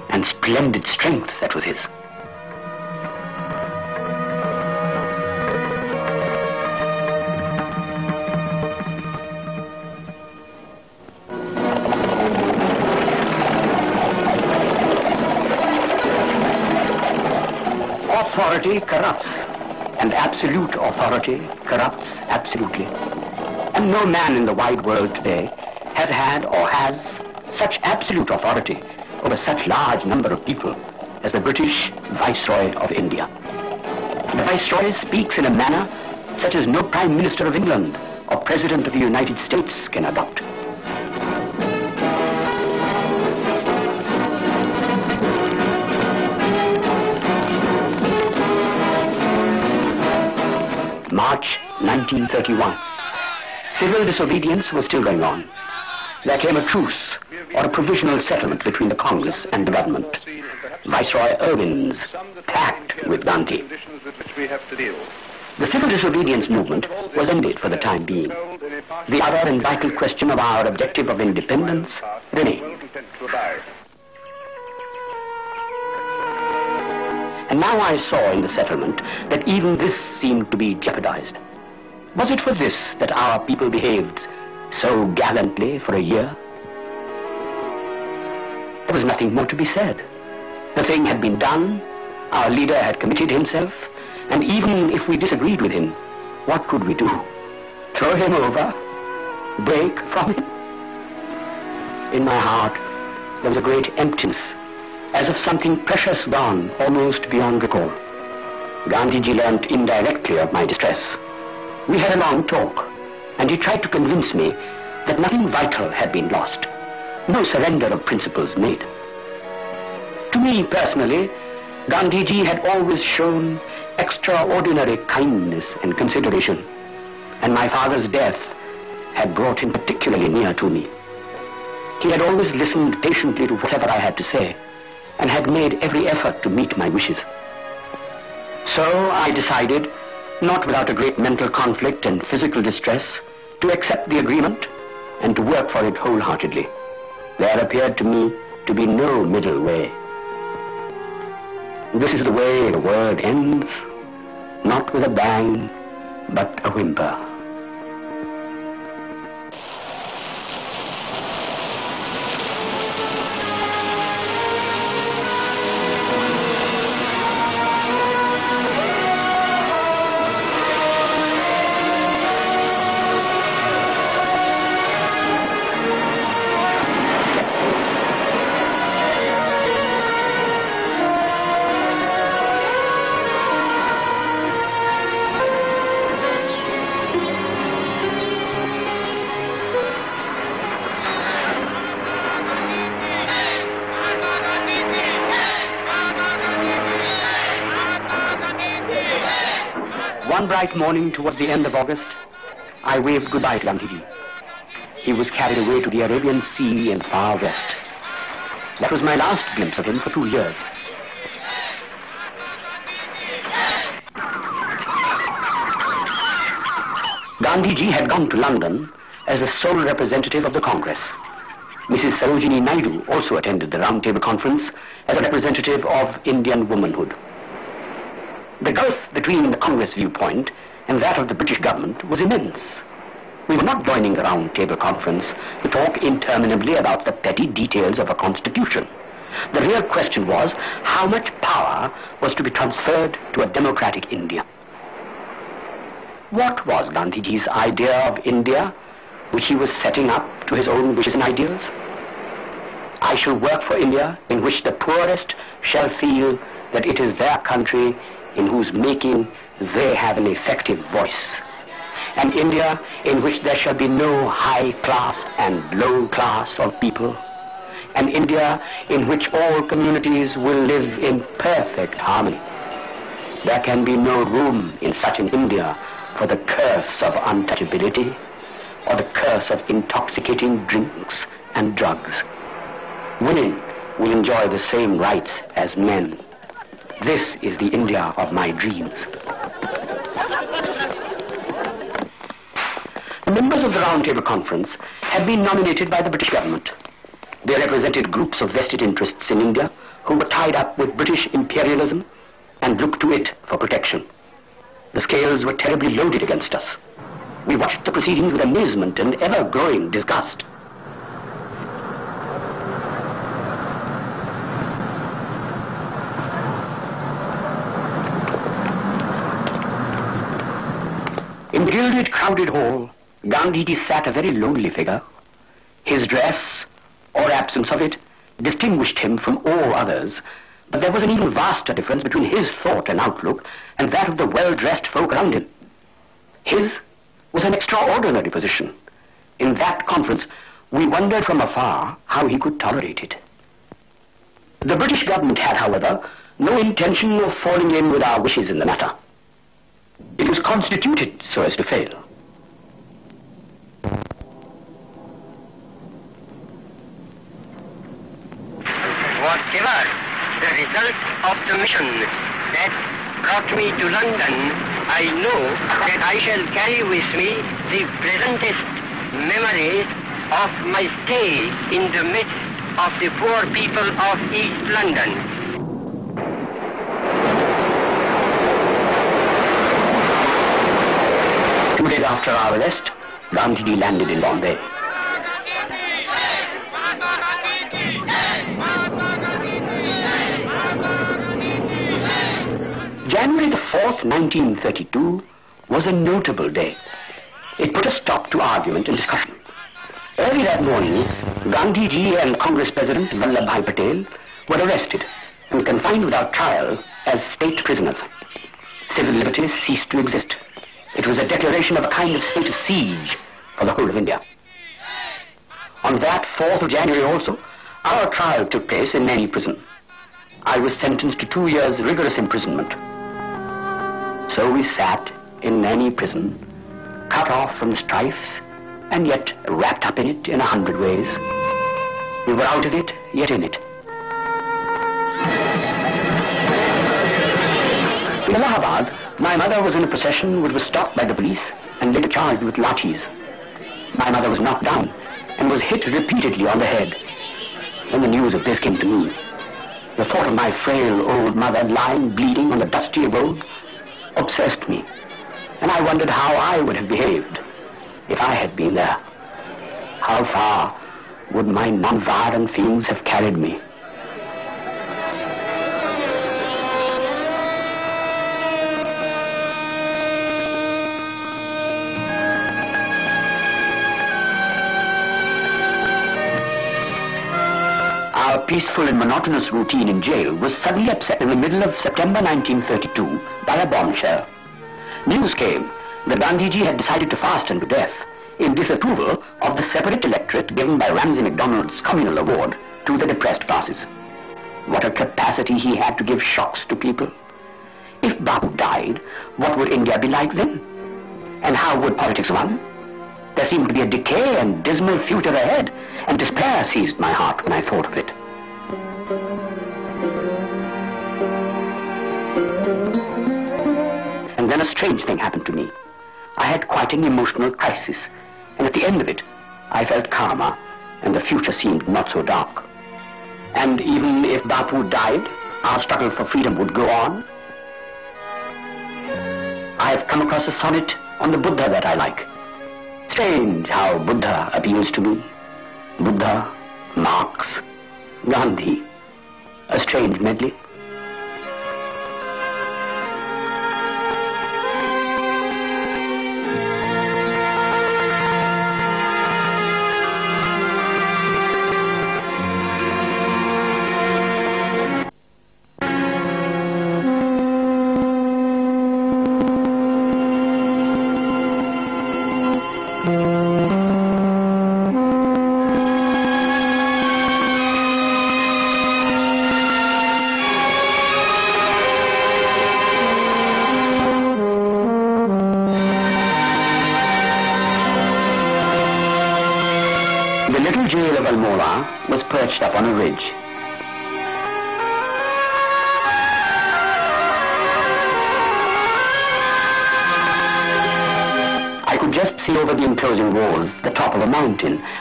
and splendid strength that was his. Authority corrupts, and absolute authority corrupts absolutely. And no man in the wide world today has had or has such absolute authority over such large number of people as the British Viceroy of India. The Viceroy speaks in a manner such as no Prime Minister of England or President of the United States can adopt. March 1931. Civil disobedience was still going on. There came a truce or a provisional settlement between the Congress and the government. Viceroy Irwin's pact with Gandhi. The civil disobedience movement was ended for the time being. The other and vital question of our objective of independence remained. And now I saw in the settlement that even this seemed to be jeopardized. Was it for this that our people behaved so gallantly for a year? There was nothing more to be said. The thing had been done, our leader had committed himself, and even if we disagreed with him, what could we do? Throw him over? Break from him? In my heart, there was a great emptiness, as of something precious gone, almost beyond recall. Gandhiji learnt indirectly of my distress. We had a long talk, and he tried to convince me that nothing vital had been lost, no surrender of principles made. To me personally, Gandhiji had always shown extraordinary kindness and consideration, and my father's death had brought him particularly near to me. He had always listened patiently to whatever I had to say, and had made every effort to meet my wishes. So I decided, not without a great mental conflict and physical distress, to accept the agreement and to work for it wholeheartedly. There appeared to me to be no middle way. This is the way the world ends, not with a bang, but a whimper. One bright morning towards the end of August, I waved goodbye to Gandhiji. He was carried away to the Arabian Sea and far west. That was my last glimpse of him for 2 years. Gandhiji had gone to London as the sole representative of the Congress. Mrs. Sarojini Naidu also attended the Round Table Conference as a representative of Indian womanhood. The gulf between the Congress viewpoint and that of the British government was immense. We were not joining the Round Table Conference to talk interminably about the petty details of a constitution. The real question was how much power was to be transferred to a democratic India. What was Gandhiji's idea of India, which he was setting up to his own wishes and ideals? I shall work for India, in which the poorest shall feel that it is their country, in whose making they have an effective voice. An India in which there shall be no high class and low class of people. An India in which all communities will live in perfect harmony. There can be no room in such an India for the curse of untouchability or the curse of intoxicating drinks and drugs. Women will enjoy the same rights as men. This is the India of my dreams. The members of the Round Table Conference had been nominated by the British government. They represented groups of vested interests in India who were tied up with British imperialism and looked to it for protection. The scales were terribly loaded against us. We watched the proceedings with amazement and ever-growing disgust. In the gilded, crowded hall, Gandhiji sat a very lonely figure. His dress, or absence of it, distinguished him from all others, but there was an even vaster difference between his thought and outlook and that of the well-dressed folk around him. His was an extraordinary position. In that conference, we wondered from afar how he could tolerate it. The British government had, however, no intention of falling in with our wishes in the matter. It was constituted so as to fail. It was ever the result of the mission that brought me to London. I know that I shall carry with me the pleasantest memories of my stay in the midst of the poor people of East London. After our arrest, Gandhiji landed in Bombay. January the 4th, 1932 was a notable day. It put a stop to argument and discussion. Early that morning, Gandhiji and Congress President Vallabhbhai Patel were arrested and confined without trial as state prisoners. Civil liberties ceased to exist. It was a declaration of a kind of state of siege for the whole of India. On that 4th of January also, our trial took place in Naini prison. I was sentenced to 2 years rigorous imprisonment. So we sat in Naini prison, cut off from strife and yet wrapped up in it in 100 ways. We were out of it, yet in it. In Allahabad, my mother was in a procession which was stopped by the police and later charged with lathis. My mother was knocked down and was hit repeatedly on the head. When the news of this came to me, The thought of my frail old mother lying bleeding on the dusty road obsessed me, and I wondered how I would have behaved if I had been there. How far would my non-violent feelings have carried me? Our peaceful and monotonous routine in jail was suddenly upset in the middle of September 1932 by a bombshell. News came that Gandhiji had decided to fast him to death in disapproval of the separate electorate given by Ramsay MacDonald's communal award to the depressed classes. What a capacity he had to give shocks to people. If Babu died, what would India be like then? And how would politics run? There seemed to be a decay and dismal future ahead, and despair seized my heart when I thought of it. And then a strange thing happened to me. I had quite an emotional crisis, and at the end of it, I felt calmer, and the future seemed not so dark. And even if Bapu died, our struggle for freedom would go on. I have come across a sonnet on the Buddha that I like. Strange how Buddha appeals to me. Buddha, Marx, Gandhi, a strange medley.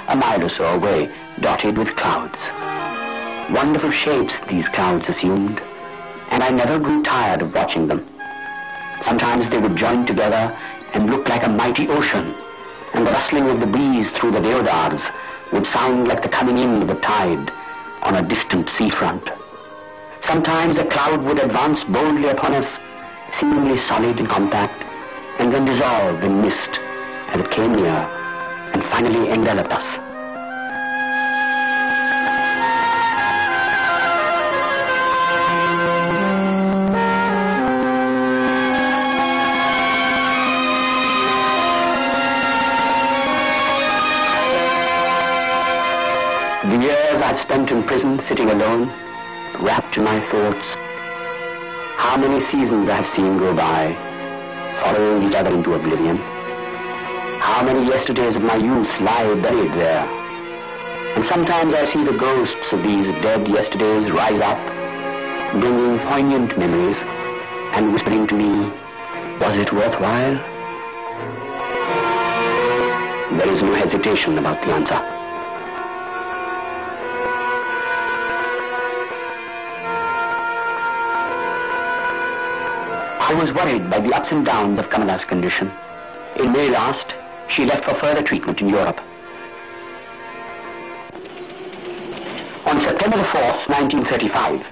A mile or so away, dotted with clouds. Wonderful shapes these clouds assumed, and I never grew tired of watching them. Sometimes they would join together and look like a mighty ocean, and the rustling of the breeze through the deodars would sound like the coming in of the tide on a distant seafront. Sometimes a cloud would advance boldly upon us, seemingly solid and compact, and then dissolve in mist as it came near and finally enveloped us. The years I've spent in prison, sitting alone, wrapped in my thoughts, how many seasons I've seen go by, following each other into oblivion. How many yesterdays of my youth lie buried there? And sometimes I see the ghosts of these dead yesterdays rise up, bringing poignant memories and whispering to me, was it worthwhile? There is no hesitation about the answer. I was worried by the ups and downs of Kamala's condition. In May last, she left for further treatment in Europe. On September 4th, 1935,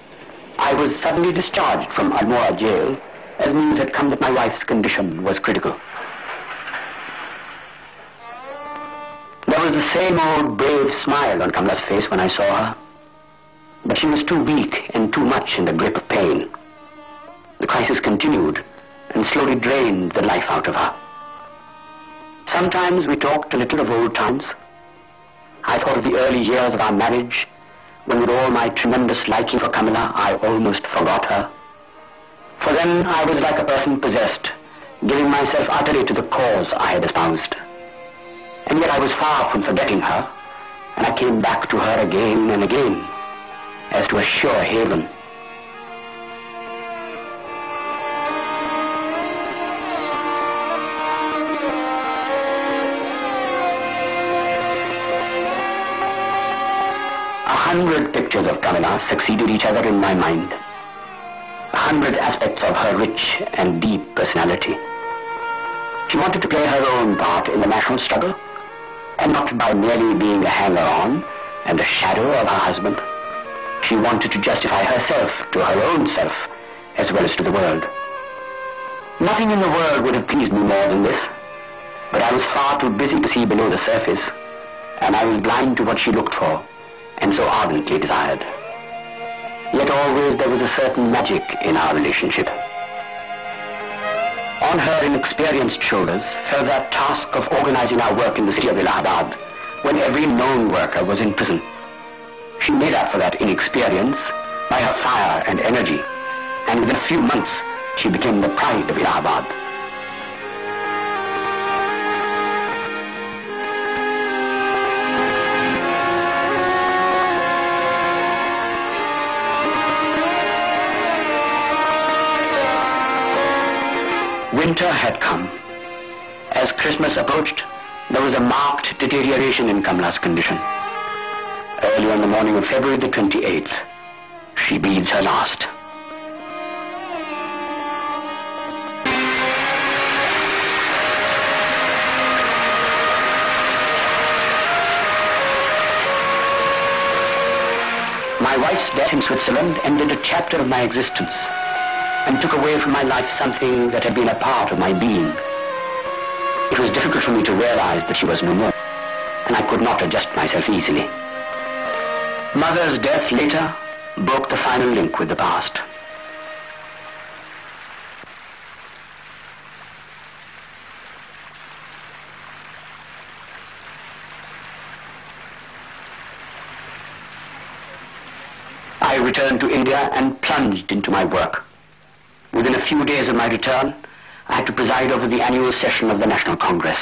I was suddenly discharged from Almora jail as news had come that my wife's condition was critical. There was the same old brave smile on Kamala's face when I saw her, but she was too weak and too much in the grip of pain. The crisis continued and slowly drained the life out of her. Sometimes we talked a little of old times. I thought of the early years of our marriage, when with all my tremendous liking for Kamala, I almost forgot her. For then I was like a person possessed, giving myself utterly to the cause I had espoused. And yet I was far from forgetting her, and I came back to her again and again, as to a sure haven. A 100 pictures of Kamala succeeded each other in my mind. 100 aspects of her rich and deep personality. She wanted to play her own part in the national struggle, and not by merely being a hanger-on and a shadow of her husband. She wanted to justify herself to her own self, as well as to the world. Nothing in the world would have pleased me more than this, but I was far too busy to see below the surface, and I was blind to what she looked for, and so ardently desired. Yet always there was a certain magic in our relationship. On her inexperienced shoulders fell that task of organizing our work in the city of Allahabad, when every known worker was in prison. She made up for that inexperience by her fire and energy, and within a few months she became the pride of Allahabad. Winter had come. As Christmas approached, there was a marked deterioration in Kamala's condition. Early on the morning of February the 28th, she breathes her last. My wife's death in Switzerland ended a chapter of my existence, and took away from my life something that had been a part of my being. It was difficult for me to realize that she was no more, and I could not adjust myself easily. Mother's death later broke the final link with the past. I returned to India and plunged into my work. Within a few days of my return, I had to preside over the annual session of the National Congress.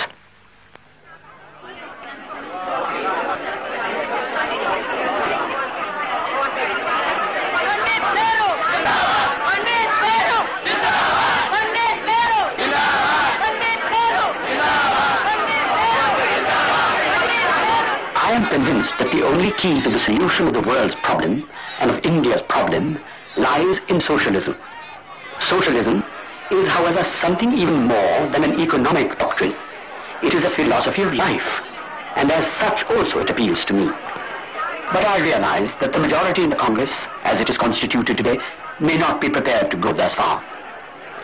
I am convinced that the only key to the solution of the world's problem and of India's problem lies in socialism. Socialism is, however, something even more than an economic doctrine. It is a philosophy of life, and as such also it appeals to me. But I realize that the majority in the Congress, as it is constituted today, may not be prepared to go thus far.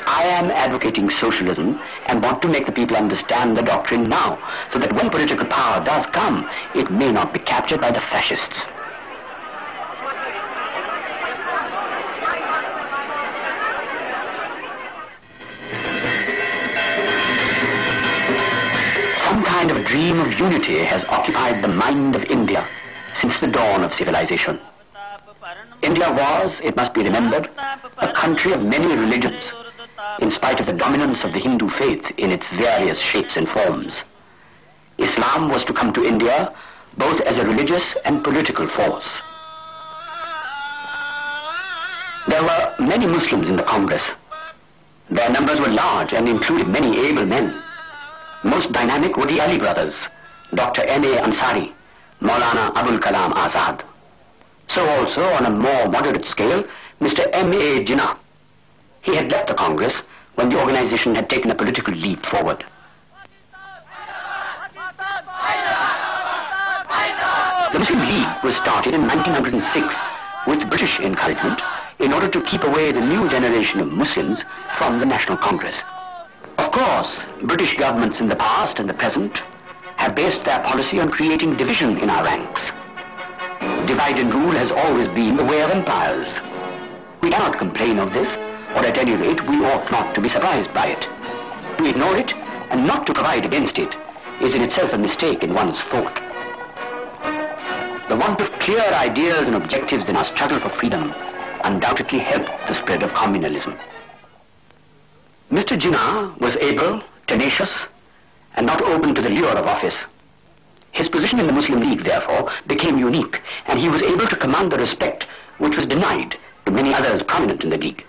I am advocating socialism and want to make the people understand the doctrine now, so that when political power does come, it may not be captured by the fascists. Some kind of dream of unity has occupied the mind of India since the dawn of civilization. India was, it must be remembered, a country of many religions, in spite of the dominance of the Hindu faith in its various shapes and forms. Islam was to come to India both as a religious and political force. There were many Muslims in the Congress. Their numbers were large and included many able men. Most dynamic were the Ali brothers, Dr. N.A. Ansari, Maulana Abul Kalam Azad. So also, on a more moderate scale, Mr. M.A. Jinnah. He had left the Congress when the organization had taken a political leap forward. The Muslim League was started in 1906 with British encouragement in order to keep away the new generation of Muslims from the National Congress. Of course, British governments in the past and the present have based their policy on creating division in our ranks. Divide and rule has always been the way of empires. We cannot complain of this, or at any rate, we ought not to be surprised by it. To ignore it and not to provide against it is in itself a mistake in one's thought. The want of clear ideas and objectives in our struggle for freedom undoubtedly helped the spread of communalism. Mr. Jinnah was able, tenacious, and not open to the lure of office. His position in the Muslim League, therefore, became unique, and he was able to command the respect which was denied to many others prominent in the League.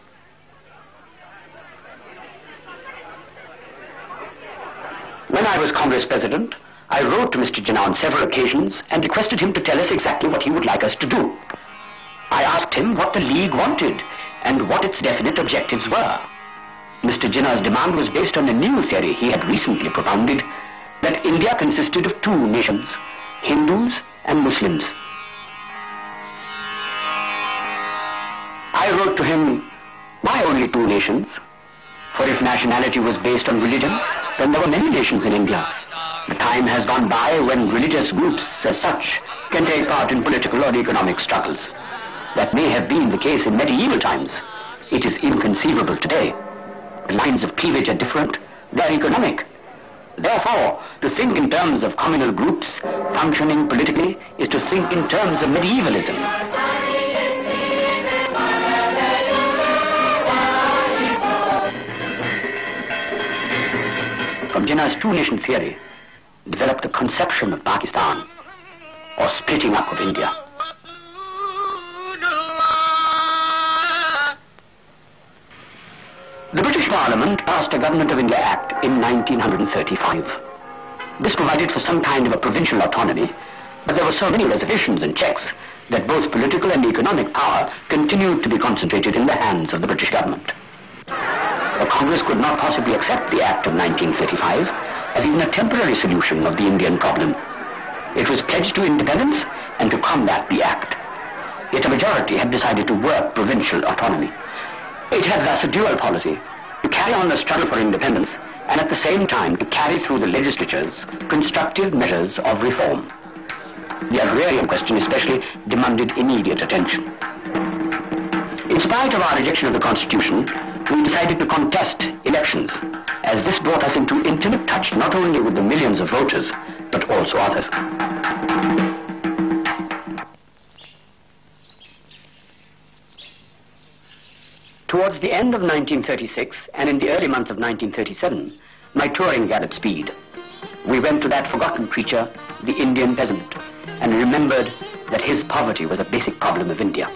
When I was Congress President, I wrote to Mr. Jinnah on several occasions and requested him to tell us exactly what he would like us to do. I asked him what the League wanted and what its definite objectives were. Mr. Jinnah's demand was based on a new theory he had recently propounded, that India consisted of two nations, Hindus and Muslims. I wrote to him, why only two nations? For if nationality was based on religion, then there were many nations in India. The time has gone by when religious groups as such can take part in political or economic struggles. That may have been the case in medieval times. It is inconceivable today. The lines of cleavage are different. They are economic. Therefore, to think in terms of communal groups functioning politically is to think in terms of medievalism. From Jinnah's two-nation theory, developed the conception of Pakistan, or splitting up of India. The British Parliament passed a Government of India Act in 1935. This provided for some kind of a provincial autonomy, but there were so many reservations and checks that both political and economic power continued to be concentrated in the hands of the British government. The Congress could not possibly accept the Act of 1935, as even a temporary solution of the Indian problem. It was pledged to independence and to combat the Act. Yet a majority had decided to work provincial autonomy. It had thus a dual policy, to carry on the struggle for independence and at the same time to carry through the legislatures constructive measures of reform. The agrarian question especially demanded immediate attention. In spite of our rejection of the Constitution, we decided to contest elections, as this brought us into intimate touch not only with the millions of voters, but also others. Towards the end of 1936 and in the early months of 1937, my touring gathered speed. We went to that forgotten creature, the Indian peasant, and remembered that his poverty was a basic problem of India.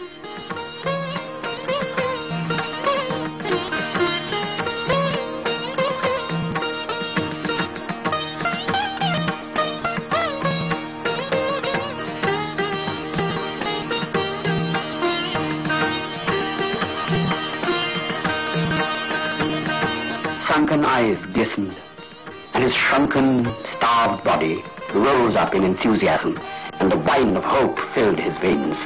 Sunken eyes glistened, and his shrunken, starved body rose up in enthusiasm, and the wine of hope filled his veins.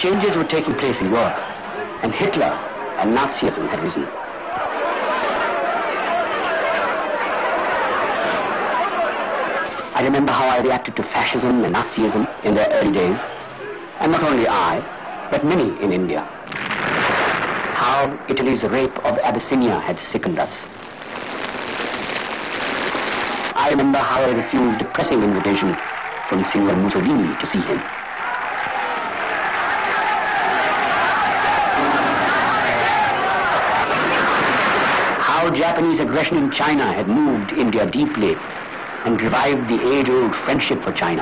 Changes were taking place in Europe, and Hitler and Nazism had risen. I remember how I reacted to fascism and Nazism in their early days, and not only I, but many in India. How Italy's rape of Abyssinia had sickened us. I remember how I refused a pressing invitation from Signor Mussolini to see him. Japanese aggression in China had moved India deeply and revived the age-old friendship for China.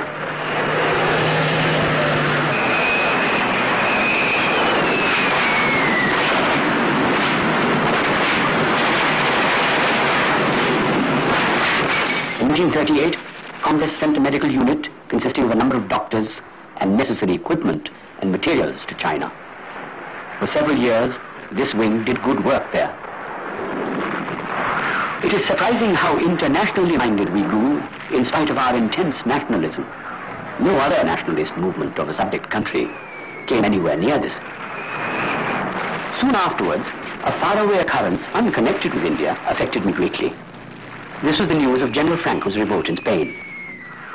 In 1938, Congress sent a medical unit consisting of a number of doctors and necessary equipment and materials to China. For several years, this wing did good work there. It is surprising how internationally minded we grew in spite of our intense nationalism. No other nationalist movement of a subject country came anywhere near this. Soon afterwards, a faraway occurrence unconnected with India affected me greatly. This was the news of General Franco's revolt in Spain.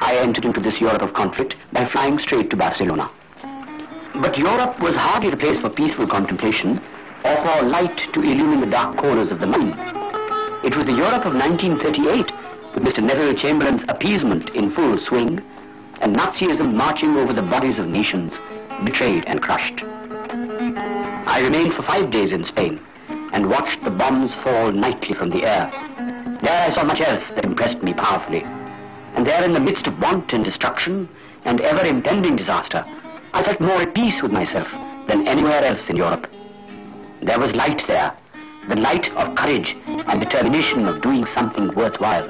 I entered into this Europe of conflict by flying straight to Barcelona. But Europe was hardly the place for peaceful contemplation or for light to illumine the dark corners of the mind. It was the Europe of 1938 with Mr. Neville Chamberlain's appeasement in full swing and Nazism marching over the bodies of nations, betrayed and crushed. I remained for 5 days in Spain and watched the bombs fall nightly from the air. There I saw much else that impressed me powerfully. And there in the midst of want and destruction and ever-impending disaster, I felt more at peace with myself than anywhere else in Europe. There was light there, the light of courage and determination of doing something worthwhile.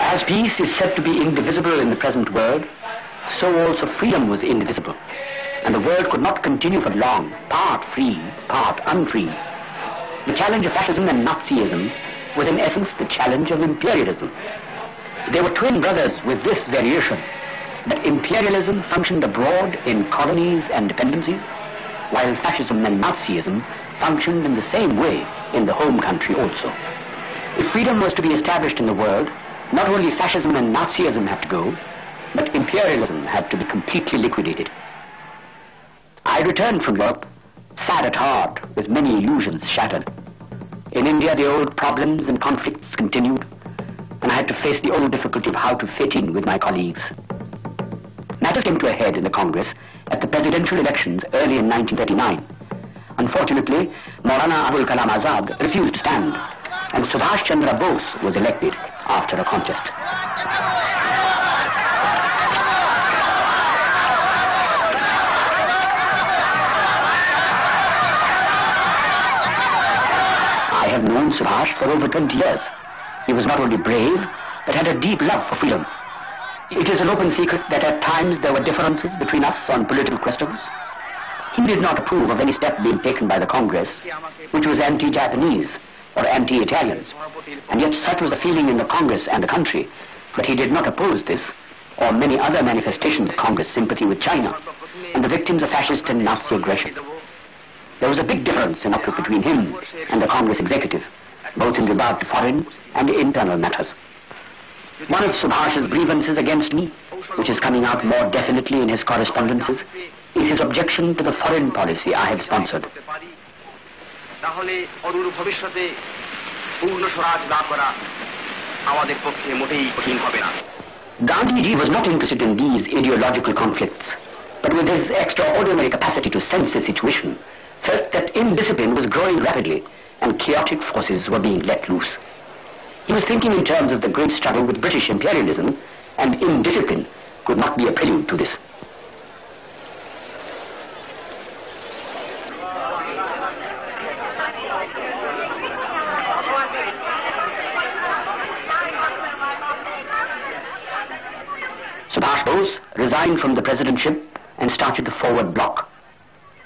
As peace is said to be indivisible in the present world, so also freedom was indivisible, and the world could not continue for long, part free, part unfree. The challenge of fascism and Nazism was in essence the challenge of imperialism. They were twin brothers with this variation, that imperialism functioned abroad in colonies and dependencies, while fascism and Nazism functioned in the same way in the home country also. If freedom was to be established in the world, not only fascism and Nazism had to go, but imperialism had to be completely liquidated. I returned from Europe, sad at heart, with many illusions shattered. In India, the old problems and conflicts continued, and I had to face the old difficulty of how to fit in with my colleagues. Matters came to a head in the Congress at the presidential elections early in 1939. Unfortunately, Maulana Abul Kalam Azad refused to stand, and Subhash Chandra Bose was elected after a contest. I have known Subhash for over 20 years. He was not only brave, but had a deep love for freedom. It is an open secret that at times there were differences between us on political questions. He did not approve of any step being taken by the Congress, which was anti-Japanese or anti-Italians, and yet such was the feeling in the Congress and the country that he did not oppose this or many other manifestations of Congress sympathy with China and the victims of fascist and Nazi aggression. There was a big difference in outlook between him and the Congress executive, both in regard to foreign and internal matters. One of Subhash's grievances against me, which is coming out more definitely in his correspondences, is his objection to the foreign policy I have sponsored. Gandhiji was not interested in these ideological conflicts, but with his extraordinary capacity to sense the situation, felt that indiscipline was growing rapidly and chaotic forces were being let loose. He was thinking in terms of the great struggle with British imperialism, and indiscipline could not be a prelude to this. Subhash Bose resigned from the presidentship and started the Forward Bloc.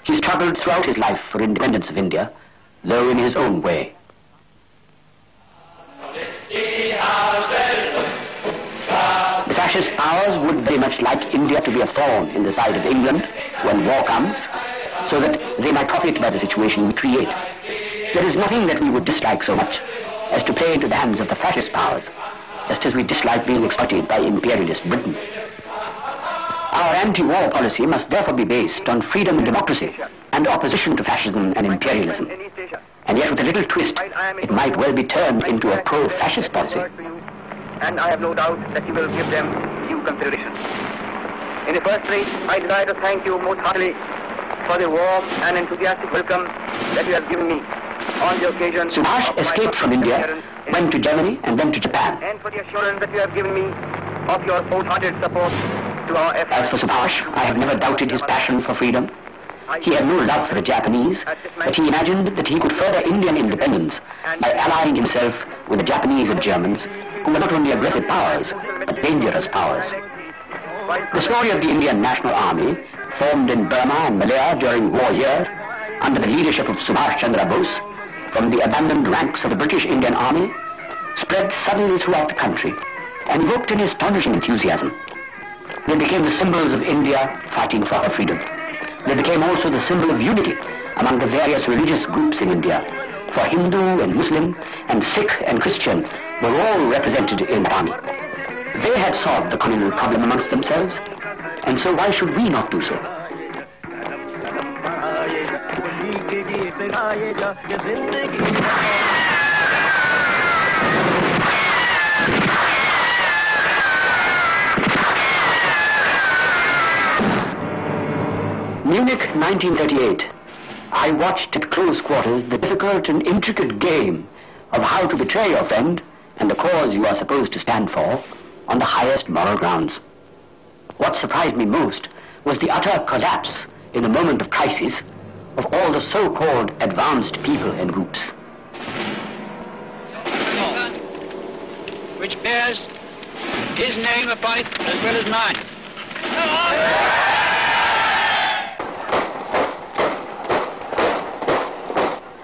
He struggled throughout his life for independence of India, though in his own way. The fascist powers would very much like India to be a thorn in the side of England when war comes, so that they might profit by the situation we create. There is nothing that we would dislike so much as to play into the hands of the fascist powers, just as we dislike being exploited by imperialist Britain. Our anti-war policy must therefore be based on freedom and democracy and opposition to fascism and imperialism. And yet with a little twist, it might well be turned into a pro-fascist policy. And I have no doubt that you will give them due consideration. In the first place, I desire to thank you most heartily for the warm and enthusiastic welcome that you have given me on the occasion. Subhash escaped from India, went to Germany and then to Japan. And for the assurance that you have given me of your wholehearted support to our efforts. As for Subhash, I have never doubted his passion for freedom. He had no love for the Japanese, but he imagined that he could further Indian independence by allying himself with the Japanese and Germans, who were not only aggressive powers, but dangerous powers. The story of the Indian National Army, formed in Burma and Malaya during war years, under the leadership of Subhash Chandra Bose, from the abandoned ranks of the British Indian Army, spread suddenly throughout the country and evoked an astonishing enthusiasm. They became the symbols of India fighting for her freedom. They became also the symbol of unity among the various religious groups in India, for Hindu and Muslim and Sikh and Christian were all represented in the army. They had solved the communal problem amongst themselves, and so why should we not do so? Munich, 1938. I watched at close quarters the difficult and intricate game of how to betray your friend and the cause you are supposed to stand for on the highest moral grounds. What surprised me most was the utter collapse in a moment of crisis of all the so-called advanced people and groups. Which bears his name upon it as well as mine.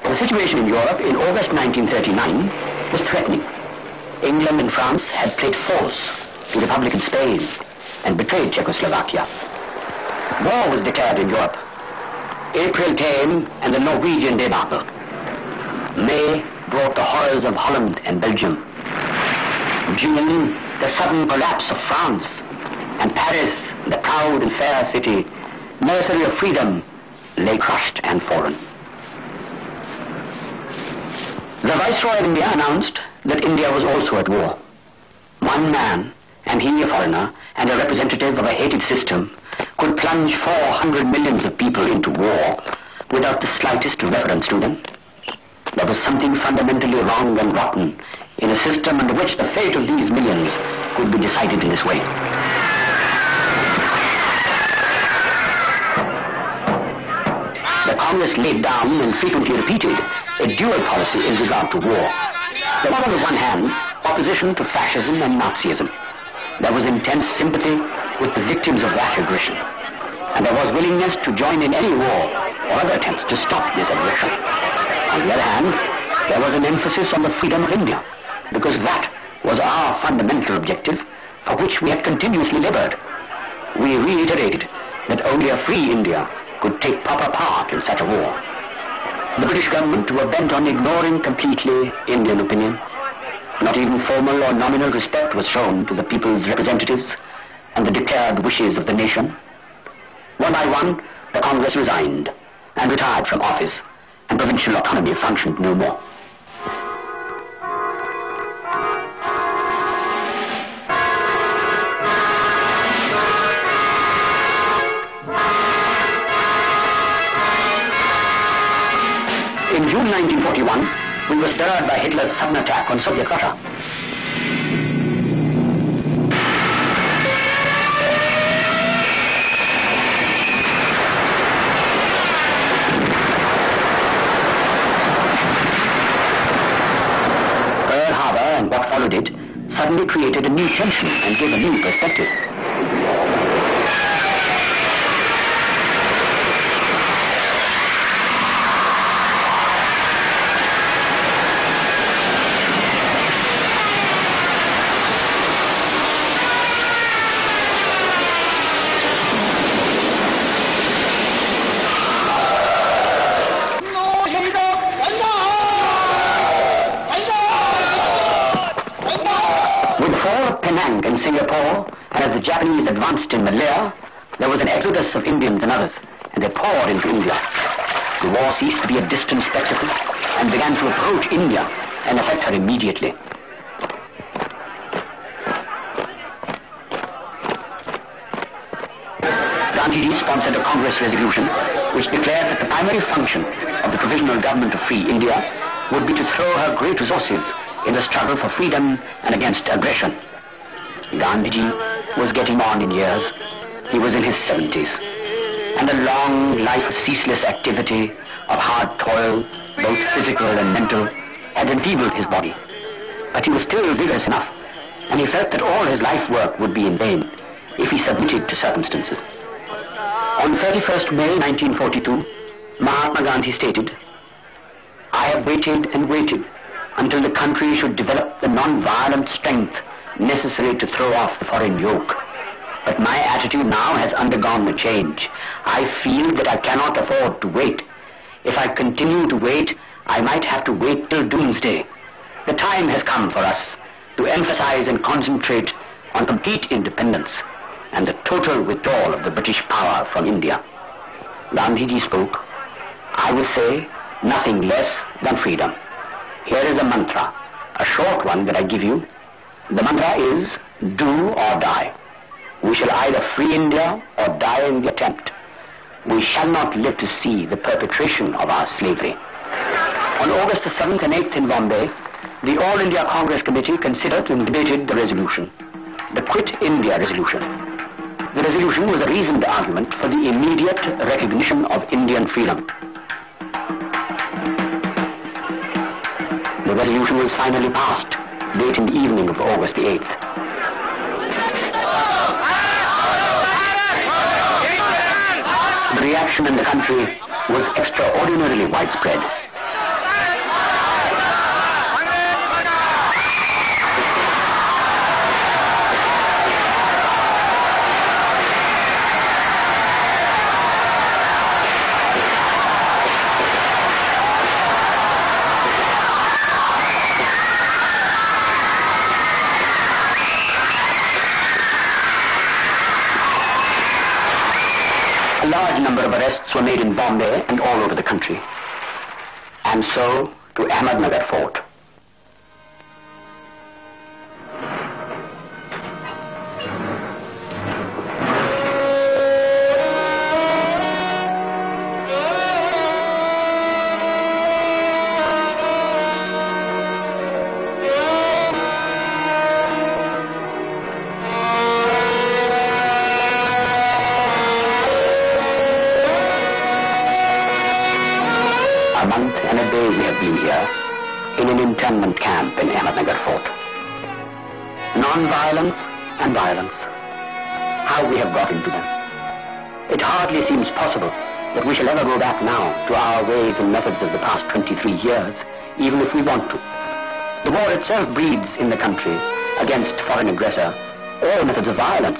The situation in Europe in August 1939 was threatening. England and France had played false to Republican Spain and betrayed Czechoslovakia. War was declared in Europe. April came and the Norwegian debacle. May brought the horrors of Holland and Belgium. June, the sudden collapse of France. And Paris, the proud and fair city, nursery of freedom, lay crushed and fallen. The Viceroy of India announced that India was also at war. One man, and he a foreigner, and a representative of a hated system, could plunge 400 millions of people into war without the slightest reference to them. There was something fundamentally wrong and rotten in a system under which the fate of these millions could be decided in this way. The Congress laid down and frequently repeated a dual policy in regard to war. There was, on the one hand, opposition to fascism and Nazism. There was intense sympathy with the victims of that aggression. And there was willingness to join in any war or other attempts to stop this aggression. On the other hand, there was an emphasis on the freedom of India, because that was our fundamental objective for which we had continuously labored. We reiterated that only a free India could take proper part in such a war. The British government were bent on ignoring completely Indian opinion. Not even formal or nominal respect was shown to the people's representatives and the declared wishes of the nation. One by one, the Congress resigned and retired from office, and provincial autonomy functioned no more. In June 1941, we were stirred by Hitler's sudden attack on Soviet Russia. Pearl Harbor and what followed it suddenly created a new tension and gave a new perspective. Advanced in Malaya, there was an exodus of Indians and others, and they poured into India. The war ceased to be a distant spectacle and began to approach India and affect her immediately. Gandhi sponsored a Congress resolution which declared that the primary function of the Provisional Government of Free India would be to throw her great resources in the struggle for freedom and against aggression. Gandhiji was getting on in years. He was in his 70s. And a long life of ceaseless activity, of hard toil, both physical and mental, had enfeebled his body. But he was still vigorous enough, and he felt that all his life work would be in vain if he submitted to circumstances. On 31st May 1942, Mahatma Gandhi stated, "I have waited and waited until the country should develop the non-violent strength necessary to throw off the foreign yoke. But my attitude now has undergone a change. I feel that I cannot afford to wait. If I continue to wait, I might have to wait till doomsday. The time has come for us to emphasize and concentrate on complete independence and the total withdrawal of the British power from India. Gandhiji spoke, "I will say nothing less than freedom." Here is a mantra, a short one that I give you. The mantra is, do or die. We shall either free India or die in the attempt. We shall not live to see the perpetration of our slavery. On August the 7th and 8th in Bombay, the All India Congress Committee considered and debated the resolution, the Quit India Resolution. The resolution was a reasoned argument for the immediate recognition of Indian freedom. The resolution was finally passed, late in the evening of August the 8th. The reaction in the country was extraordinarily widespread. Were made in Bombay and all over the country, and so to Ahmednagar Fort. Non-violence and violence. How we have got into them. It hardly seems possible that we shall ever go back now to our ways and methods of the past 23 years, even if we want to. The war itself breeds in the country against foreign aggressor all methods of violence,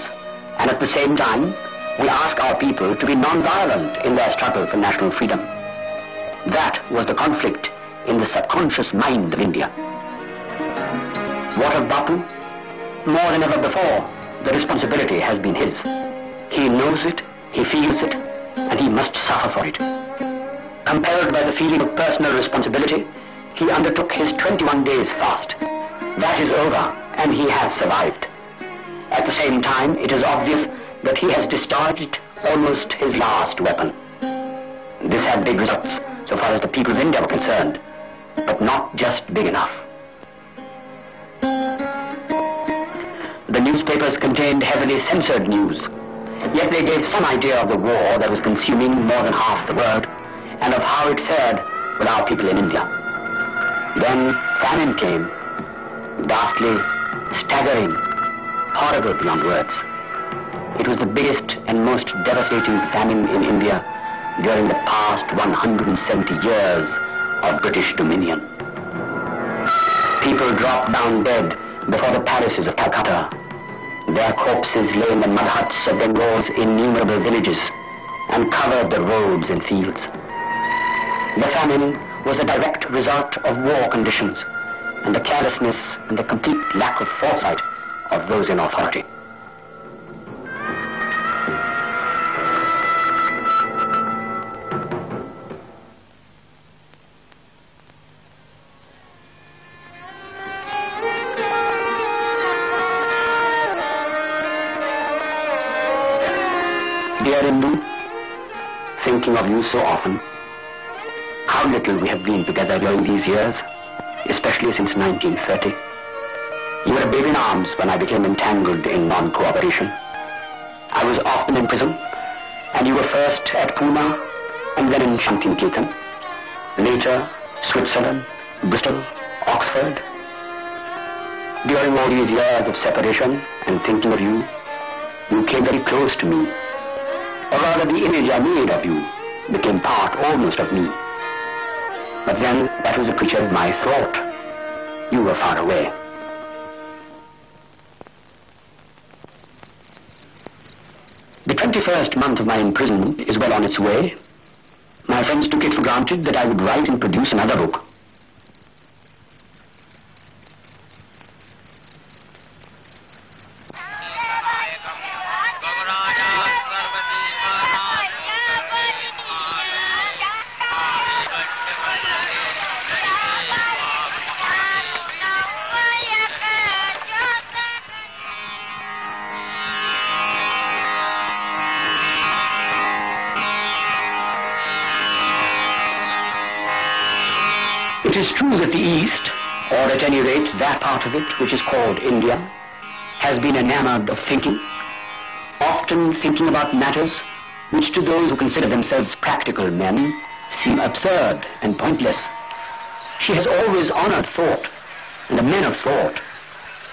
and at the same time, we ask our people to be non-violent in their struggle for national freedom. That was the conflict in the subconscious mind of India. What of Bapu? More than ever before, the responsibility has been his. He knows it, he feels it, and he must suffer for it. Compelled by the feeling of personal responsibility, he undertook his 21 days fast. That is over, and he has survived. At the same time, it is obvious that he has discharged almost his last weapon. This had big results, so far as the people of India were concerned, but not just big enough. The newspapers contained heavily censored news, yet they gave some idea of the war that was consuming more than half the world and of how it fared with our people in India. Then famine came, ghastly, staggering, horrible beyond words. It was the biggest and most devastating famine in India during the past 170 years of British dominion. People dropped down dead before the palaces of Calcutta. Their corpses lay in the mud huts of Bengal's innumerable villages and covered the roads and fields. The famine was a direct result of war conditions and the carelessness and the complete lack of foresight of those in authority. Of you so often, how little we have been together during these years, especially since 1930. You were a baby in arms when I became entangled in non-cooperation. I was often in prison, and you were first at Pune, and then in Shantiniketan, later Switzerland, Bristol, Oxford. During all these years of separation and thinking of you, you came very close to me, or rather the image I made of you became part almost of me. But then that was a creature of my thought. You were far away. The 21st month of my imprisonment is well on its way. My friends took it for granted that I would write and produce another book. It is true that the East, or at any rate that part of it which is called India, has been enamored of thinking, often thinking about matters which to those who consider themselves practical men seem absurd and pointless. She has always honored thought and the men of thought,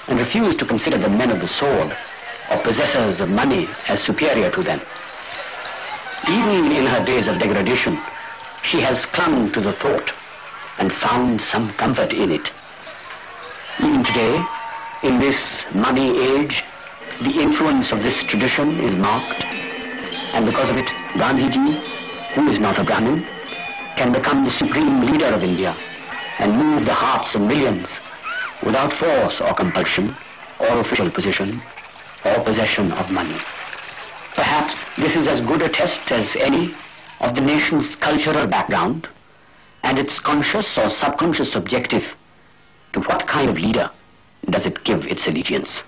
and refused to consider the men of the sword or possessors of money as superior to them. Even in her days of degradation, she has clung to the thought and found some comfort in it. Even today, in this money age, the influence of this tradition is marked, and because of it, Gandhiji, who is not a Brahmin, can become the supreme leader of India and move the hearts of millions without force or compulsion or official position or possession of money. Perhaps this is as good a test as any of the nation's cultural background and its conscious or subconscious objective. To what kind of leader does it give its allegiance?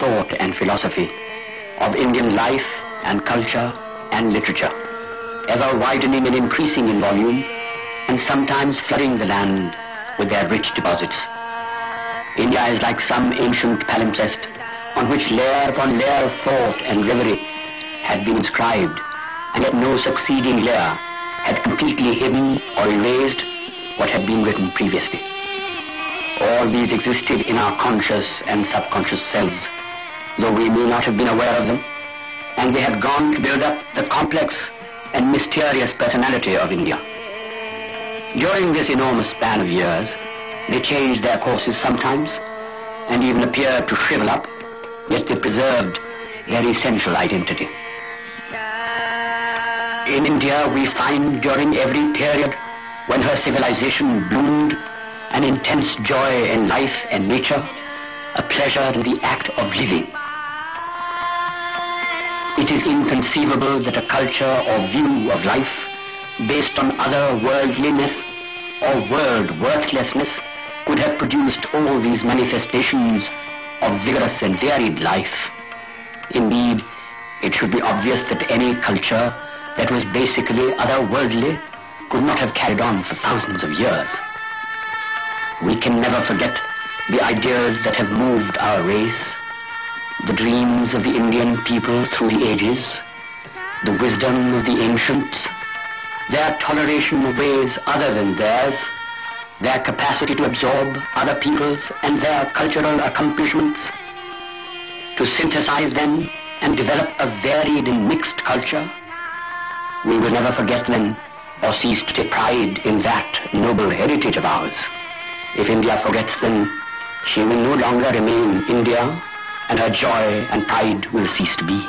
Thought and philosophy, of Indian life and culture and literature, ever widening and increasing in volume, and sometimes flooding the land with their rich deposits. India is like some ancient palimpsest on which layer upon layer of thought and reverie had been inscribed, and yet no succeeding layer had completely hidden or erased what had been written previously. All these existed in our conscious and subconscious selves, though we may not have been aware of them, and they had gone to build up the complex and mysterious personality of India. During this enormous span of years, they changed their courses sometimes, and even appeared to shrivel up, yet they preserved their essential identity. In India, we find during every period when her civilization bloomed, an intense joy in life and nature, a pleasure in the act of living. It is inconceivable that a culture or view of life based on other worldliness or world worthlessness could have produced all these manifestations of vigorous and varied life. Indeed, it should be obvious that any culture that was basically otherworldly could not have carried on for thousands of years. We can never forget the ideas that have moved our race, the dreams of the Indian people through the ages, the wisdom of the ancients, their toleration of ways other than theirs, their capacity to absorb other peoples and their cultural accomplishments, to synthesize them and develop a varied and mixed culture. We will never forget them or cease to take pride in that noble heritage of ours. If India forgets them, she will no longer remain India, and her joy and pride will cease to be.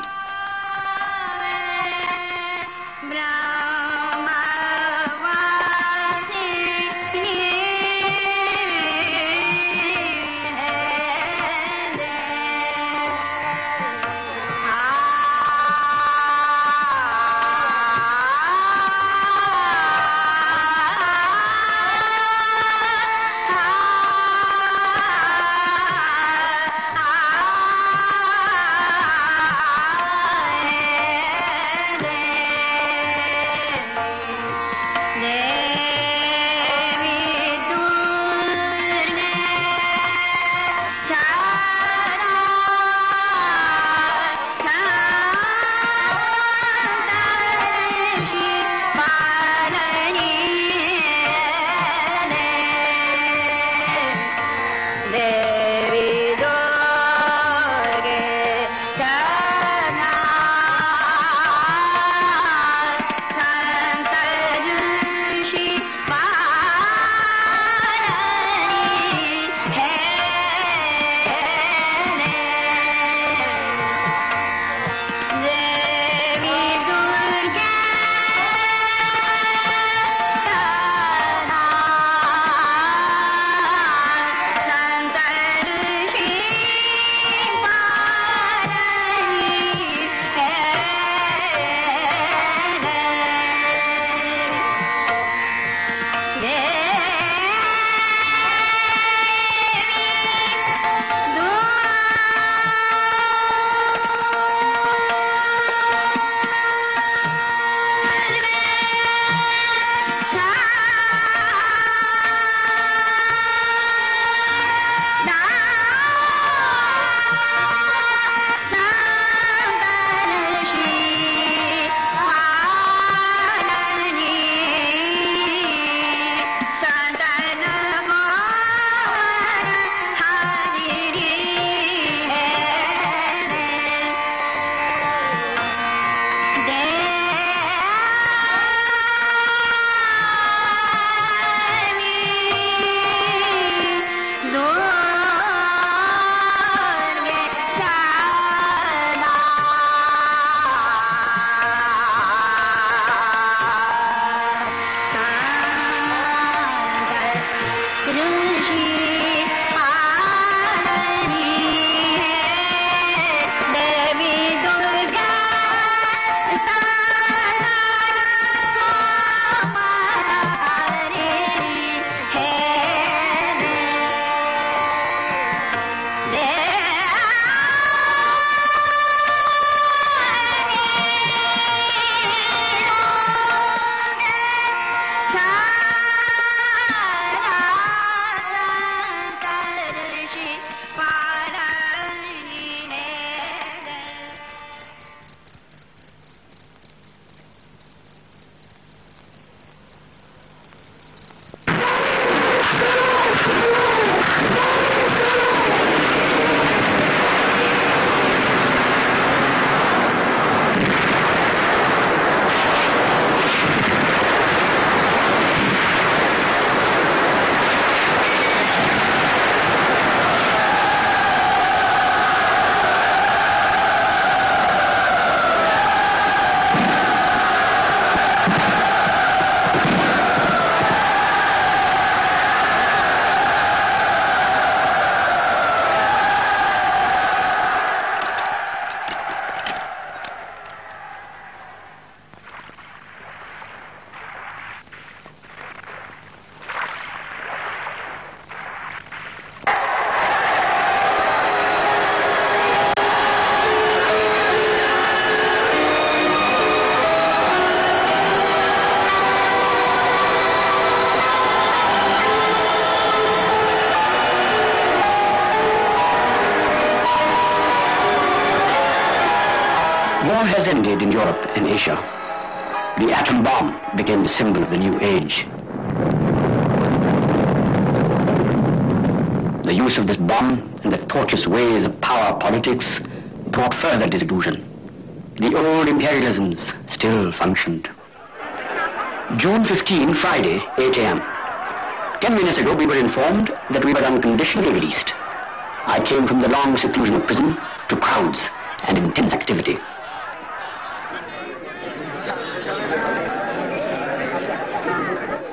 War has ended in Europe and Asia. The atom bomb became the symbol of the new age. The use of this bomb and the tortuous ways of power politics brought further disillusion. The old imperialisms still functioned. June 15, Friday, 8 a.m. 10 minutes ago we were informed that we were unconditionally released. I came from the long seclusion of prison to crowds and intense activity.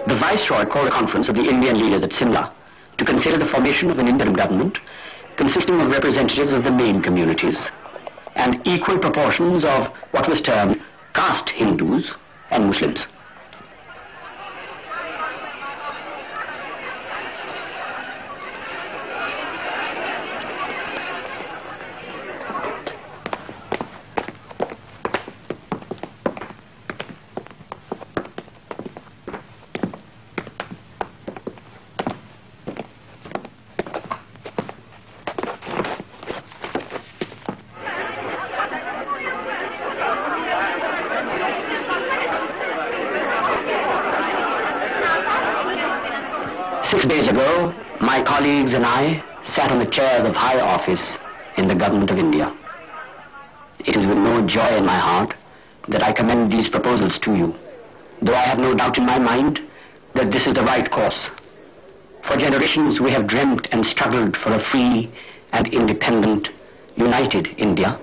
The Viceroy called a conference of the Indian leaders at Simla to consider the formation of an interim government consisting of representatives of the main communities and equal proportions of what was termed caste Hindus and Muslims. Chairs of high office in the government of India. It is with no joy in my heart that I commend these proposals to you, though I have no doubt in my mind that this is the right course. For generations we have dreamt and struggled for a free and independent, united India,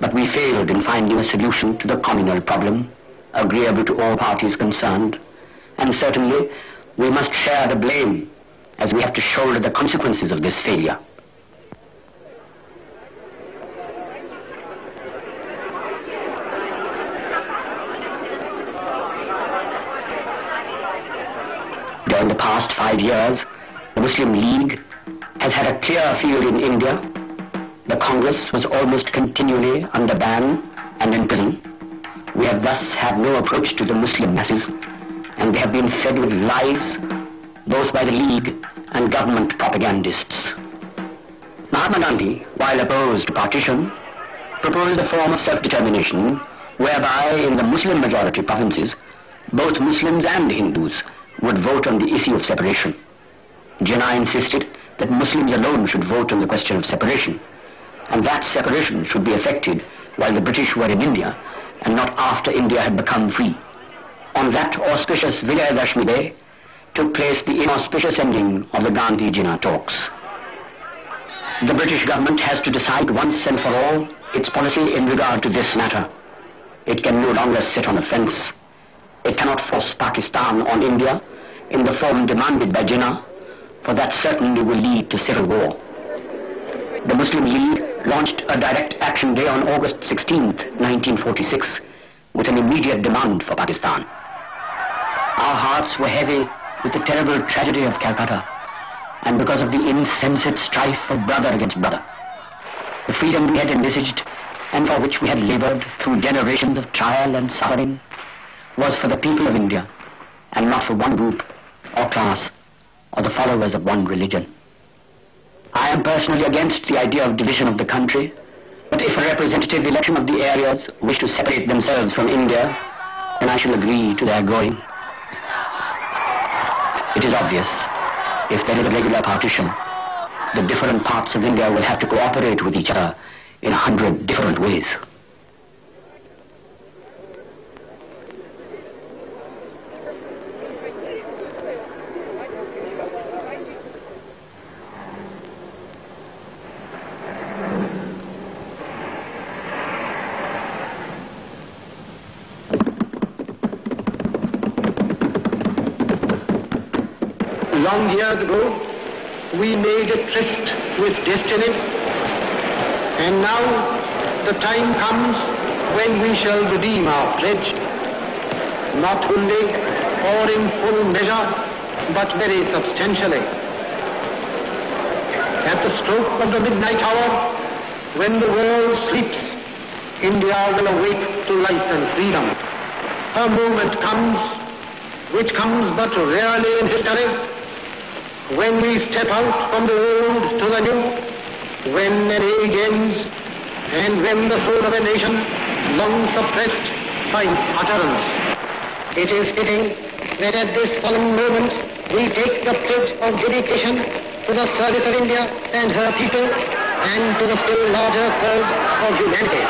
but we failed in finding a solution to the communal problem, agreeable to all parties concerned, and certainly we must share the blame as we have to shoulder the consequences of this failure. During the past 5 years, the Muslim League has had a clear field in India. The Congress was almost continually under ban and in prison. We have thus had no approach to the Muslim masses, and they have been fed with lies, both by the League and government propagandists. Mahatma Gandhi, while opposed to partition, proposed a form of self-determination whereby in the Muslim majority provinces, both Muslims and Hindus would vote on the issue of separation. Jinnah insisted that Muslims alone should vote on the question of separation, and that separation should be effected while the British were in India and not after India had become free. On that auspicious Vijayadashmi day, took place the inauspicious ending of the Gandhi-Jinnah talks. The British government has to decide once and for all its policy in regard to this matter. It can no longer sit on the fence. It cannot force Pakistan on India in the form demanded by Jinnah, for that certainly will lead to civil war. The Muslim League launched a direct action day on August 16, 1946, with an immediate demand for Pakistan. Our hearts were heavy with the terrible tragedy of Calcutta, and because of the insensate strife of brother against brother. The freedom we had envisaged, and for which we had labored through generations of trial and suffering, was for the people of India, and not for one group, or class, or the followers of one religion. I am personally against the idea of division of the country, but if a representative election of the areas wish to separate themselves from India, then I shall agree to their going. It is obvious, if there is a regular partition, the different parts of India will have to cooperate with each other in 100 different ways. Long years ago, we made a tryst with destiny, and now the time comes when we shall redeem our pledge, not only or in full measure, but very substantially. At the stroke of the midnight hour, when the world sleeps, India will awake to life and freedom. A moment comes, which comes but rarely in history, when we step out from the old to the new, when an age ends and when the soul of a nation, long suppressed, finds utterance. It is fitting that at this solemn moment we take the pledge of dedication to the service of India and her people and to the still larger cause of humanity.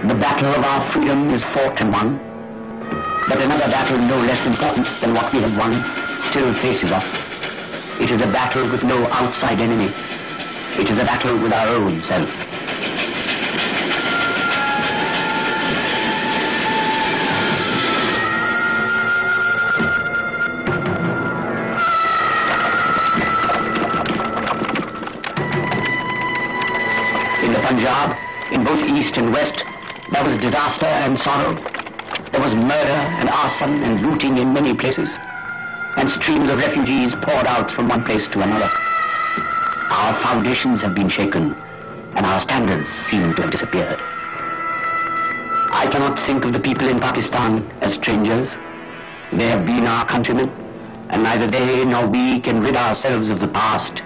The battle of our freedom is fought and won. But another battle no less important than what we have won still faces us. It is a battle with no outside enemy. It is a battle with our own self. In the Punjab, in both East and West, there was disaster and sorrow. There was murder and arson and looting in many places, and streams of refugees poured out from one place to another. Our foundations have been shaken, and our standards seem to have disappeared. I cannot think of the people in Pakistan as strangers. They have been our countrymen, and neither they nor we can rid ourselves of the past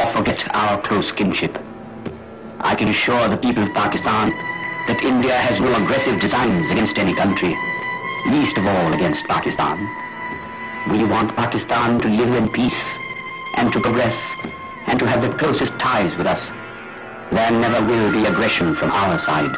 or forget our close kinship. I can assure the people of Pakistan that India has no aggressive designs against any country, least of all against Pakistan. We want Pakistan to live in peace and to progress and to have the closest ties with us. There never will be aggression from our side.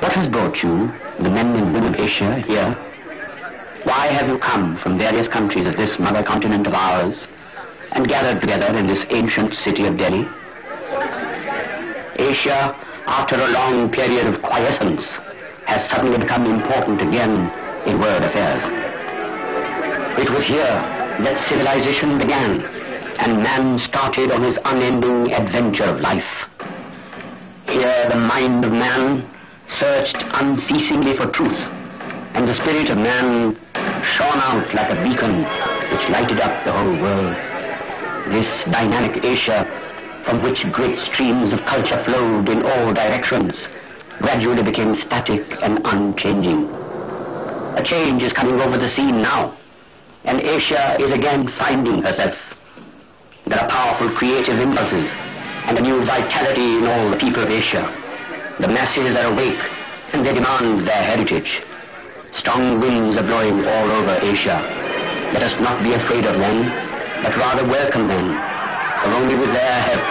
What has brought you, the men and women of Asia, here? Why have you come from various countries of this mother continent of ours and gathered together in this ancient city of Delhi? Asia, after a long period of quiescence, has suddenly become important again in world affairs. It was here that civilization began and man started on his unending adventure of life. Here the mind of man searched unceasingly for truth, and the spirit of man shone out like a beacon which lighted up the whole world. This dynamic Asia, from which great streams of culture flowed in all directions, gradually became static and unchanging. A change is coming over the scene now, and Asia is again finding herself. There are powerful creative impulses and a new vitality in all the people of Asia. The masses are awake, and they demand their heritage. Strong winds are blowing all over Asia. Let us not be afraid of them, but rather welcome them, for only with their help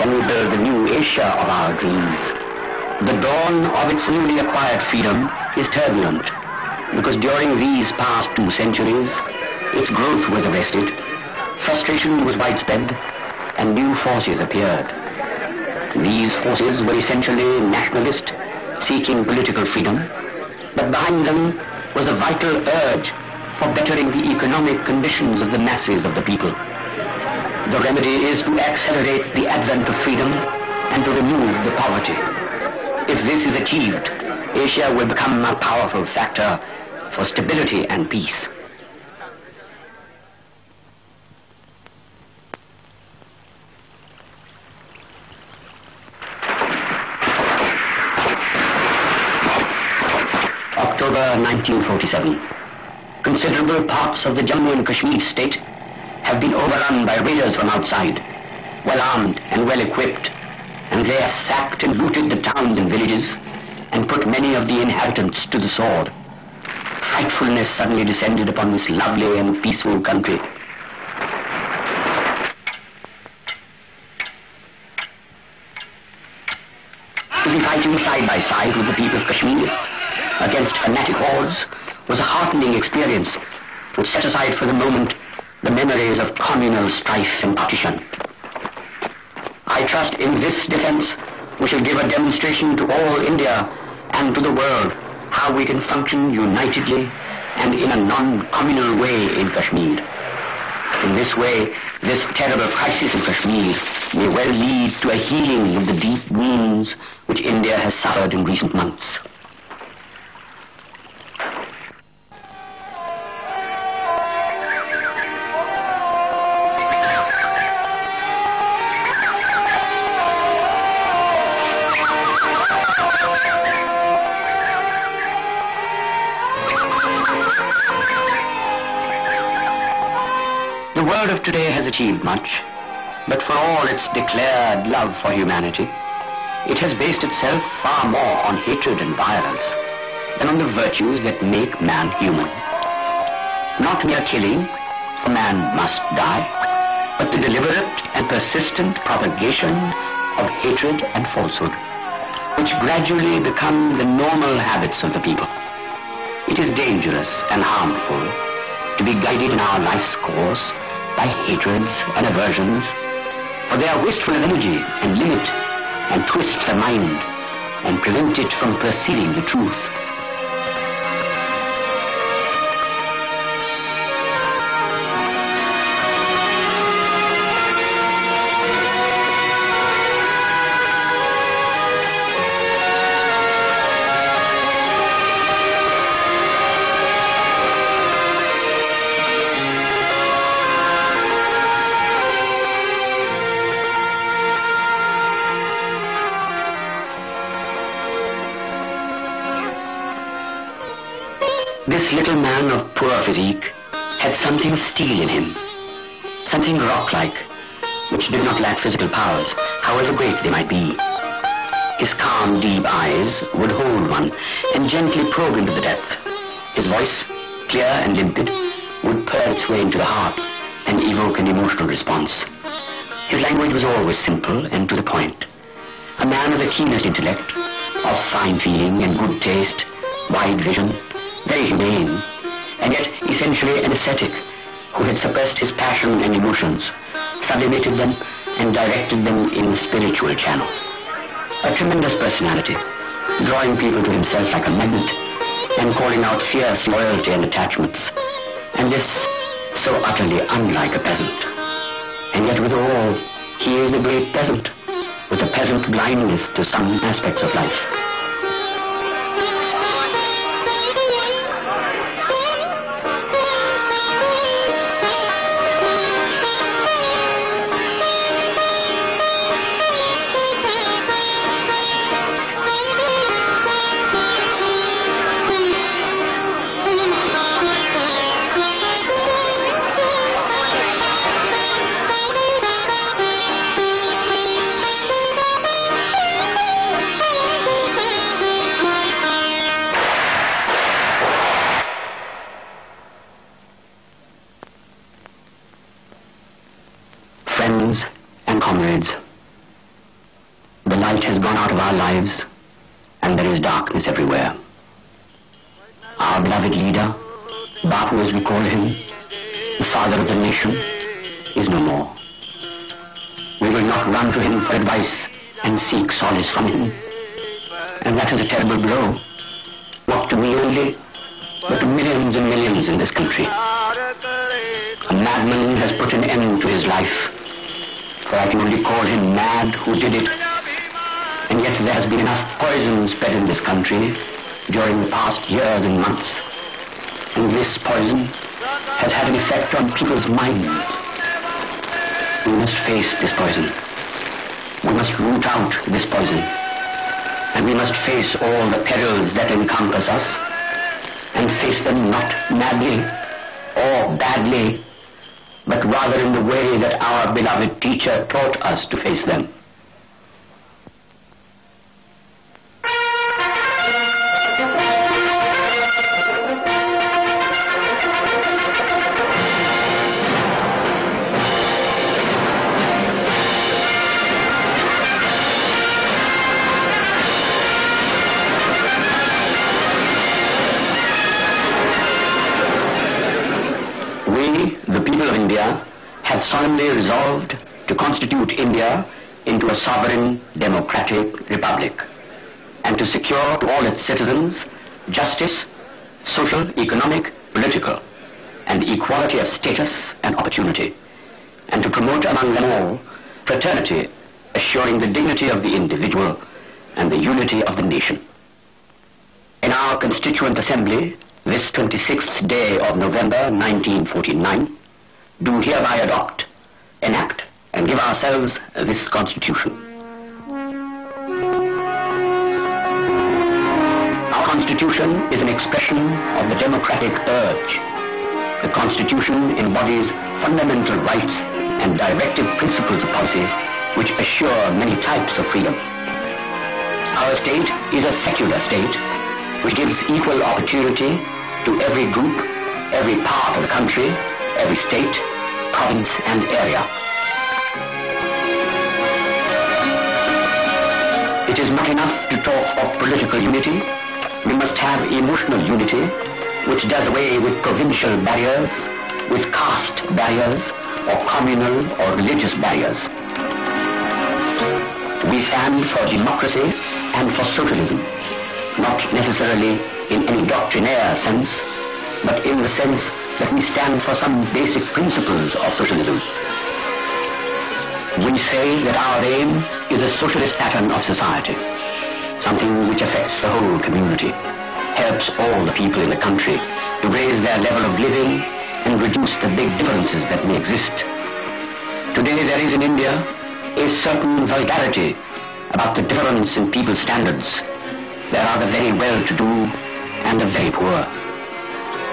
can we build the new Asia of our dreams. The dawn of its newly acquired freedom is turbulent, because during these past 2 centuries, its growth was arrested, frustration was widespread, and new forces appeared. These forces were essentially nationalist, seeking political freedom, but behind them was a vital urge for bettering the economic conditions of the masses of the people. The remedy is to accelerate the advent of freedom and to remove the poverty. If this is achieved, Asia will become a powerful factor for stability and peace. October 1947. Considerable parts of the Jammu and Kashmir state have been overrun by raiders from outside, well armed and well equipped, and they have sacked and looted the towns and villages and put many of the inhabitants to the sword. Frightfulness suddenly descended upon this lovely and peaceful country. To be fighting side by side with the people of Kashmir against fanatic hordes was a heartening experience which set aside for the moment the memories of communal strife and partition. I trust in this defense we shall give a demonstration to all India and to the world how we can function unitedly and in a non-communal way in Kashmir. In this way, this terrible crisis in Kashmir may well lead to a healing of the deep wounds which India has suffered in recent months. of today has achieved much, but for all its declared love for humanity, it has based itself far more on hatred and violence than on the virtues that make man human. Not mere killing, for man must die, but the deliberate and persistent propagation of hatred and falsehood, which gradually become the normal habits of the people. It is dangerous and harmful to be guided in our life's course by hatreds and aversions, for their wasteful energy and limit and twist the mind and prevent it from perceiving the truth. Had something of steel in him, something rock-like, which did not lack physical powers, however great they might be. His calm, deep eyes would hold one and gently probe into the depth. His voice, clear and limpid, would purr its way into the heart and evoke an emotional response. His language was always simple and to the point. A man of the keenest intellect, of fine feeling and good taste, wide vision, very humane, and yet essentially an ascetic who had suppressed his passion and emotions, sublimated them and directed them in a spiritual channel. A tremendous personality, drawing people to himself like a magnet and calling out fierce loyalty and attachments, and this so utterly unlike a peasant. And yet withal, he is a great peasant, with a peasant blindness to some aspects of life. Constitution is an expression of the democratic urge, The Constitution embodies fundamental rights and directive principles of policy which assure many types of freedom. Our state is a secular state which gives equal opportunity to every group, every part of the country, every state, province and area. It is not enough to talk of political unity. We must have emotional unity, which does away with provincial barriers, with caste barriers, or communal or religious barriers. We stand for democracy and for socialism, not necessarily in any doctrinaire sense, but in the sense that we stand for some basic principles of socialism. We say that our aim is a socialist pattern of society, something which affects the whole community, helps all the people in the country to raise their level of living and reduce the big differences that may exist. Today there is in India a certain vulgarity about the difference in people's standards. There are the very well-to-do and the very poor.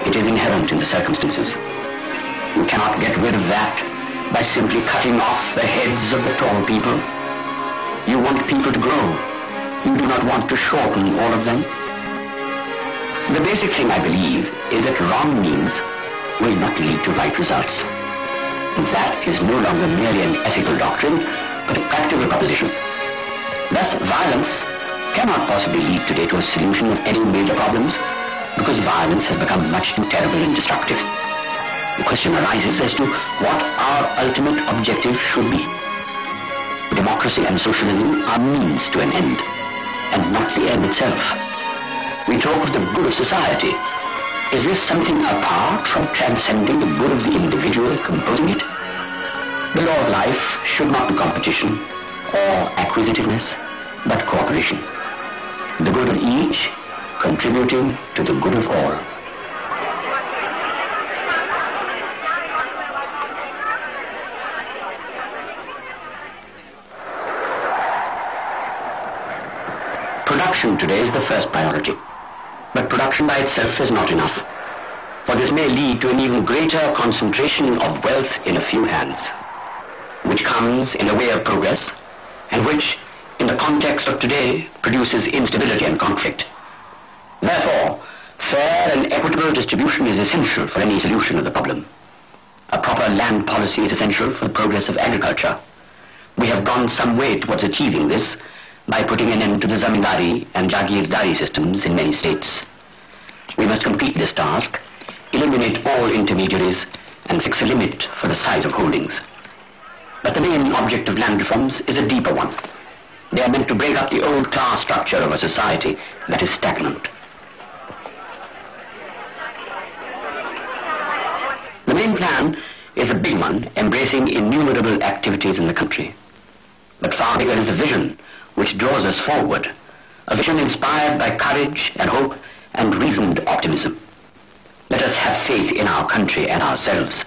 It is inherent in the circumstances. You cannot get rid of that by simply cutting off the heads of the tall people. You want people to grow. You do not want to shorten all of them. The basic thing I believe is that wrong means will not lead to right results. That is no longer merely an ethical doctrine, but a practical proposition. Thus, violence cannot possibly lead today to a solution of any major problems, because violence has become much too terrible and destructive. The question arises as to what our ultimate objective should be. Democracy and socialism are means to an end, and not the end itself. We talk of the good of society. Is this something apart from transcending the good of the individual composing it? The law of life should not be competition or acquisitiveness, but cooperation. The good of each contributing to the good of all. Production today is the first priority. But production by itself is not enough, for this may lead to an even greater concentration of wealth in a few hands, which comes in the way of progress, and which, in the context of today, produces instability and conflict. Therefore, fair and equitable distribution is essential for any solution of the problem. A proper land policy is essential for the progress of agriculture. We have gone some way towards achieving this, by putting an end to the Zamindari and Jagirdari systems in many states. We must complete this task, eliminate all intermediaries, and fix a limit for the size of holdings. But the main object of land reforms is a deeper one. They are meant to break up the old class structure of a society that is stagnant. The main plan is a big one, embracing innumerable activities in the country. But far bigger is the vision which draws us forward, a vision inspired by courage and hope and reasoned optimism. Let us have faith in our country and ourselves.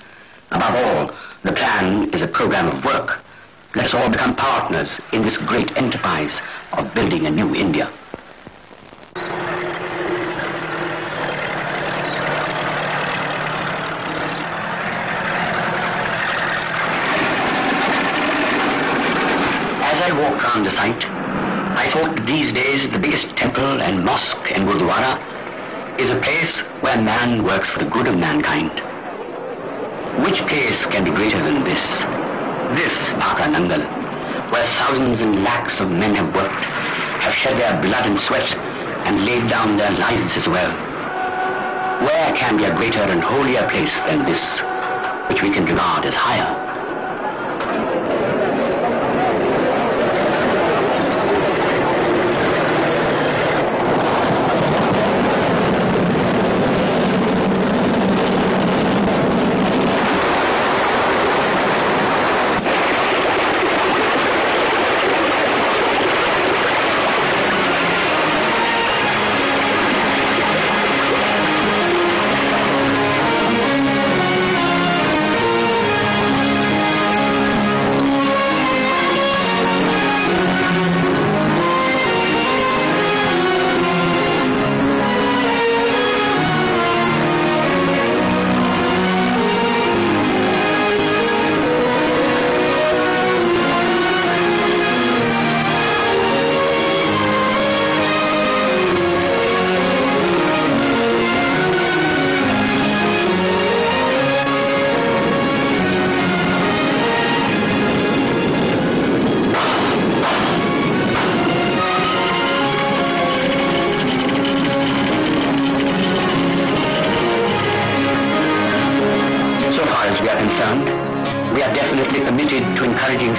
Above all, the plan is a program of work. Let us all become partners in this great enterprise of building a new India. The site, I thought these days the biggest temple and mosque and Gurdwara is a place where man works for the good of mankind. Which place can be greater than this? This Bhaka Nangal, where thousands and lakhs of men have worked, have shed their blood and sweat, and laid down their lives as well. Where can be a greater and holier place than this, which we can regard as higher?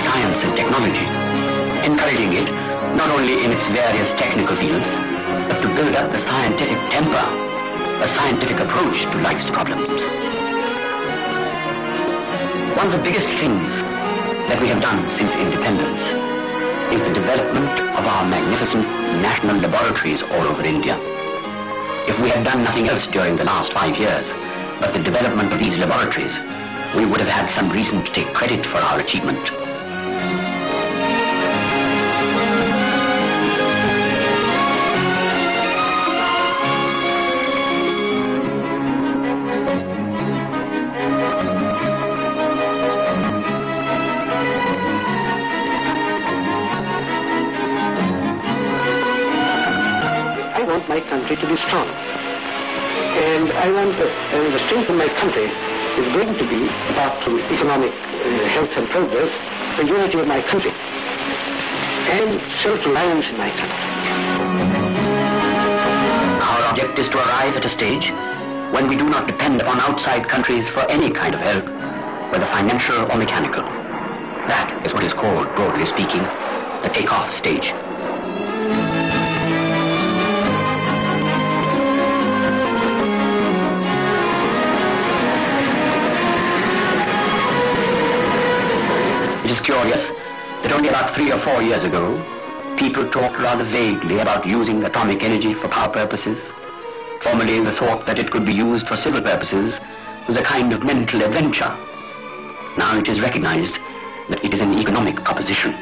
science and technology, encouraging it not only in its various technical fields, but to build up a scientific temper, a scientific approach to life's problems. One of the biggest things that we have done since independence is the development of our magnificent national laboratories all over India. If we had done nothing else during the last 5 years but the development of these laboratories, we would have had some reason to take credit for our achievement. To be strong, and I want the strength of my country is going to be, apart from economic health and progress, the unity of my country and self-reliance in my country. Our object is to arrive at a stage when we do not depend upon outside countries for any kind of help, whether financial or mechanical. That is what is called, broadly speaking, the take-off stage. It is curious that only about 3 or 4 years ago, people talked rather vaguely about using atomic energy for power purposes. Formerly, the thought that it could be used for civil purposes was a kind of mental adventure. Now it is recognized that it is an economic proposition.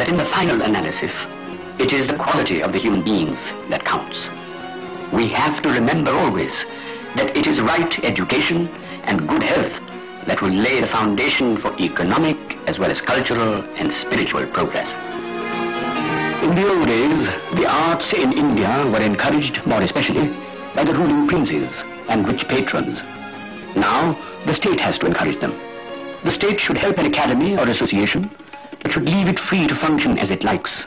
That in the final analysis, it is the quality of the human beings that counts. We have to remember always that it is right education and good health that will lay the foundation for economic as well as cultural and spiritual progress. In the old days, the arts in India were encouraged more especially by the ruling princes and rich patrons. Now, the state has to encourage them. The state should help an academy or association, but should leave it free to function as it likes.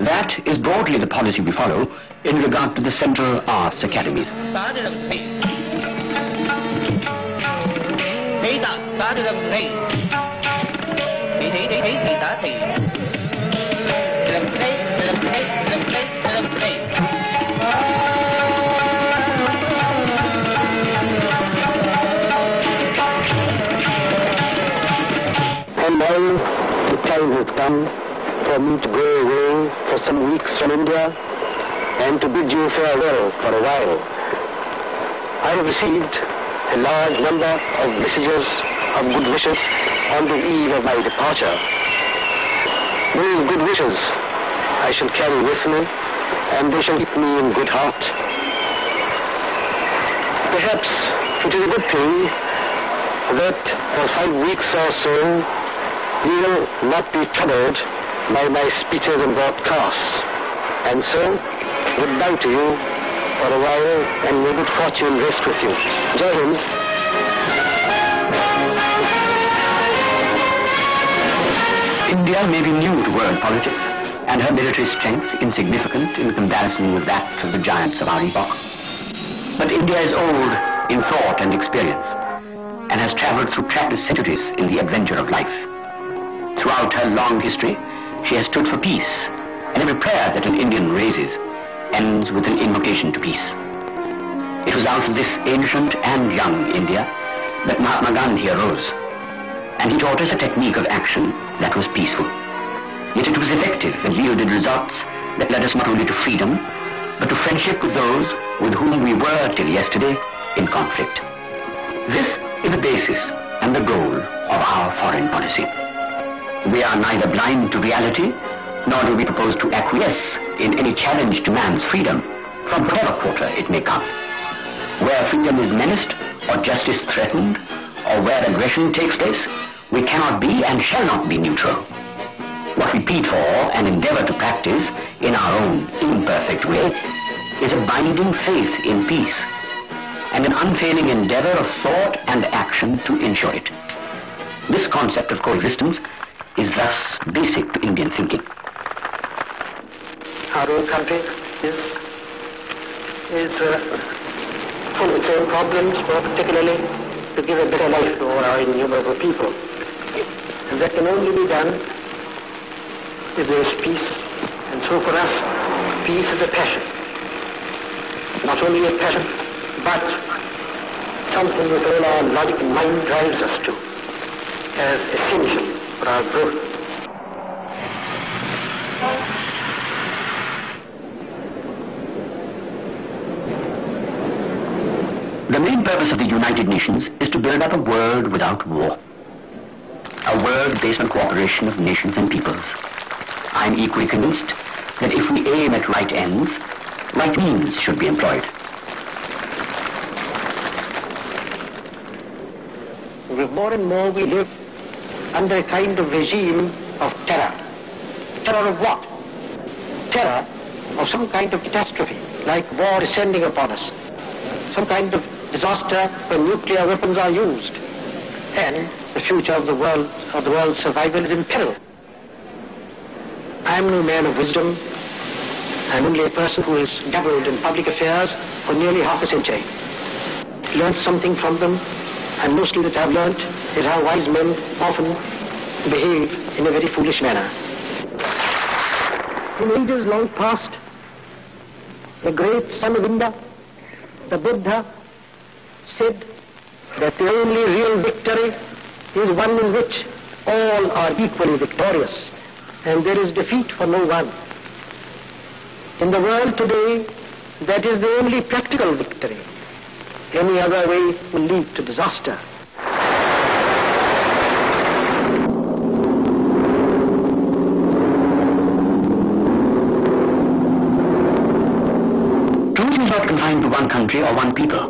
That is broadly the policy we follow in regard to the Central Arts Academies. And time has come for me to go away for some weeks from India and to bid you farewell for a while. I have received a large number of messages of good wishes on the eve of my departure. These good wishes I shall carry with me, and they shall keep me in good heart. Perhaps it is a good thing that for 5 weeks or so you will not be troubled by my speeches and broadcasts. And so, goodbye to you for a while, and may good fortune rest with you. Jai Hind. India may be new to world politics, and her military strength insignificant in comparison with that of the giants of our epoch. But India is old in thought and experience, and has travelled through countless centuries in the adventure of life. Throughout her long history, she has stood for peace, and every prayer that an Indian raises ends with an invocation to peace. It was out of this ancient and young India that Mahatma Gandhi arose, and he taught us a technique of action that was peaceful. Yet it was effective and yielded results that led us not only to freedom, but to friendship with those with whom we were till yesterday in conflict. This is the basis and the goal of our foreign policy. We are neither blind to reality, nor do we propose to acquiesce in any challenge to man's freedom, from whatever quarter it may come. Where freedom is menaced, or justice threatened, or where aggression takes place, we cannot be and shall not be neutral. What we plead for and endeavor to practice in our own imperfect way is a binding faith in peace. and an unfailing endeavor of thought and action to ensure it. This concept of coexistence is thus basic to Indian thinking. Our own country is full of its own problems, more particularly to give a better life to all our innumerable people. And that can only be done if there is peace. And so for us, peace is a passion. Not only a passion, but something that all our logic and mind drives us to as essential for our growth. The main purpose of the United Nations is to build up a world without war. A world based on cooperation of nations and peoples. I am equally convinced that if we aim at right ends, right means should be employed. More and more we live under a kind of regime of terror. Terror of what? Terror of some kind of catastrophe, like war descending upon us. Some kind of disaster when nuclear weapons are used, and the future of the world's survival is in peril. I am no man of wisdom. I am only a person who has dabbled in public affairs for nearly half a century. Learned something from them, and mostly that I have learned is how wise men often behave in a very foolish manner. In ages long past, the great son of India, the Buddha, said that the only real victory is one in which all are equally victorious and there is defeat for no one. In the world today, that is the only practical victory. Any other way will lead to disaster. Country or one people.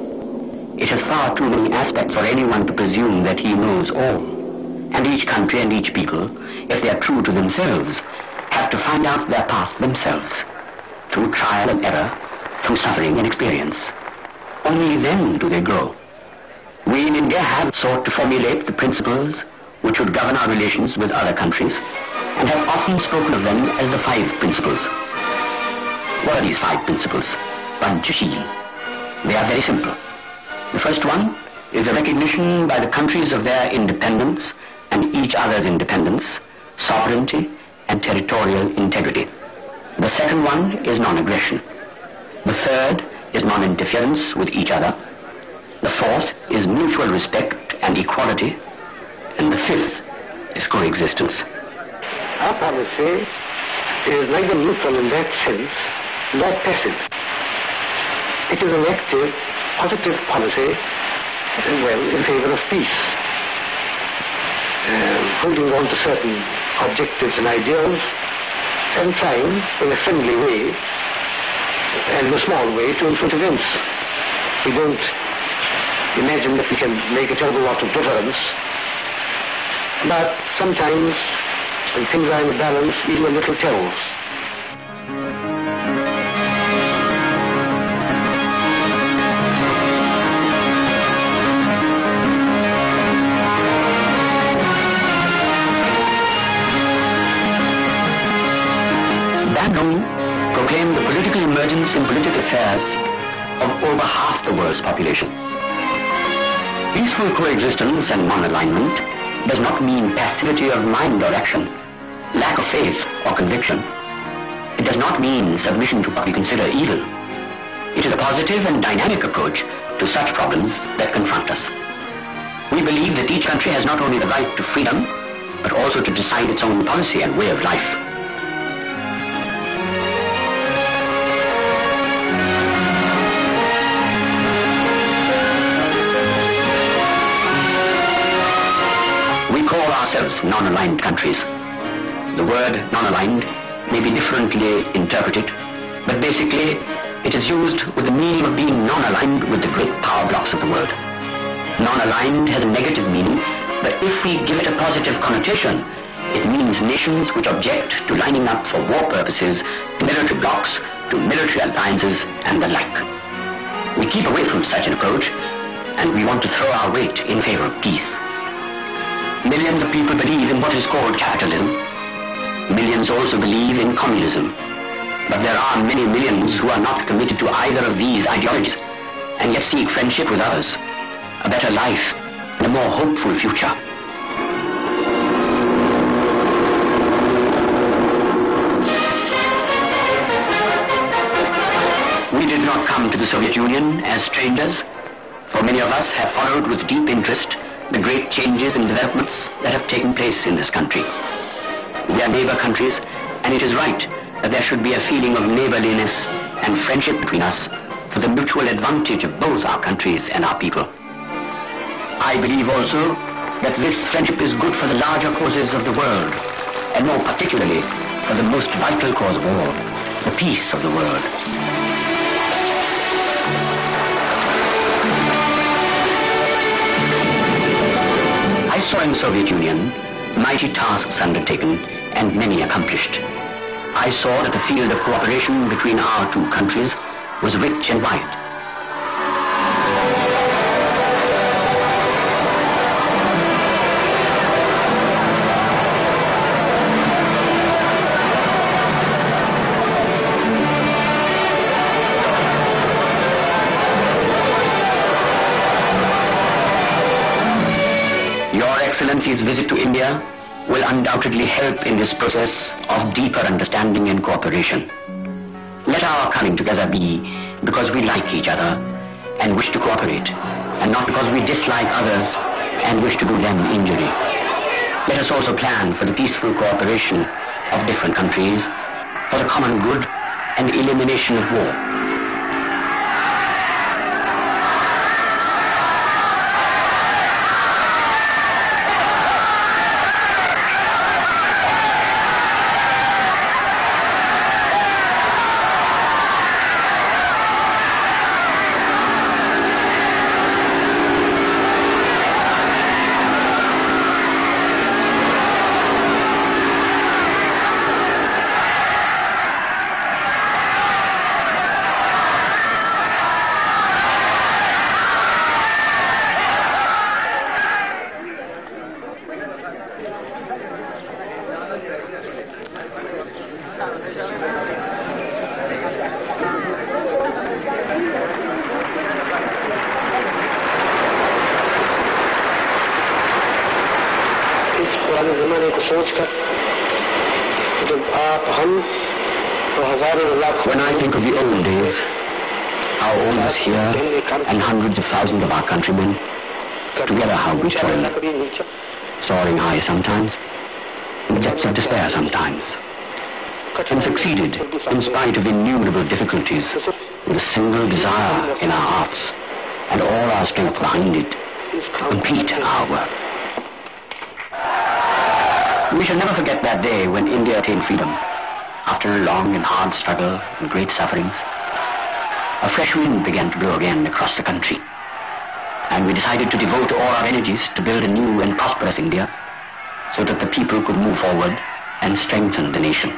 It has far too many aspects for anyone to presume that he knows all. And each country and each people, if they are true to themselves, have to find out their path themselves, through trial and error, through suffering and experience. Only then do they grow. We in India have sought to formulate the principles which would govern our relations with other countries, and have often spoken of them as the 5 principles. What are these 5 principles? Panchasheel. They are very simple. The first one is the recognition by the countries of their independence and each other's independence, sovereignty and territorial integrity. The second one is non-aggression. The third is non-interference with each other. The fourth is mutual respect and equality. And the fifth is coexistence. Our policy is neither neutral in that sense nor passive. It is an active, positive policy, well, in favor of peace, holding on to certain objectives and ideals, and trying, in a friendly way, and in a small way, to influence events. We don't imagine that we can make a terrible lot of difference, but sometimes, when things are in balance, even a little tells. In political affairs of over half the world's population. Peaceful coexistence and non-alignment does not mean passivity of mind or action, lack of faith or conviction. It does not mean submission to what we consider evil. It is a positive and dynamic approach to such problems that confront us. We believe that each country has not only the right to freedom, but also to decide its own policy and way of life. Non-aligned countries. The word non-aligned may be differently interpreted, but basically it is used with the meaning of being non-aligned with the great power blocks of the world. Non-aligned has a negative meaning, but if we give it a positive connotation, it means nations which object to lining up for war purposes, military blocks, to military alliances and the like. We keep away from such an approach, and we want to throw our weight in favor of peace. Millions of people believe in what is called capitalism. Millions also believe in communism. But there are many millions who are not committed to either of these ideologies, and yet seek friendship with others, a better life, and a more hopeful future. We did not come to the Soviet Union as strangers, for many of us have followed with deep interest the great changes and developments that have taken place in this country. We are neighbor countries, and it is right that there should be a feeling of neighborliness and friendship between us for the mutual advantage of both our countries and our people. I believe also that this friendship is good for the larger causes of the world, and more particularly for the most vital cause of all, the peace of the world. I saw in the Soviet Union mighty tasks undertaken and many accomplished. I saw that the field of cooperation between our two countries was rich and wide. Excellency's visit to India will undoubtedly help in this process of deeper understanding and cooperation. Let our coming together be because we like each other and wish to cooperate, and not because we dislike others and wish to do them injury. Let us also plan for the peaceful cooperation of different countries, for the common good and elimination of war. When I think of the old days, how all of us here and hundreds of thousands of our countrymen, together how we toiled, soaring high sometimes, in depths of despair sometimes, and succeeded in spite of innumerable difficulties with a single desire in our hearts and all our strength behind it to complete our work. We shall never forget that day when India attained freedom. After a long and hard struggle and great sufferings, a fresh wind began to blow again across the country, and we decided to devote all our energies to build a new and prosperous India so that the people could move forward and strengthen the nation.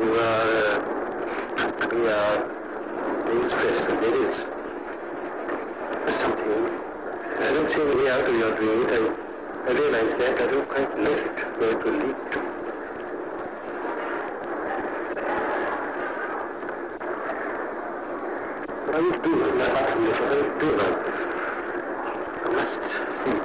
we are inspired. There is something. I don't see any way out of your doing it. I realize that. I don't quite know it, where it will lead to. I will do it. I will do about this. I must see.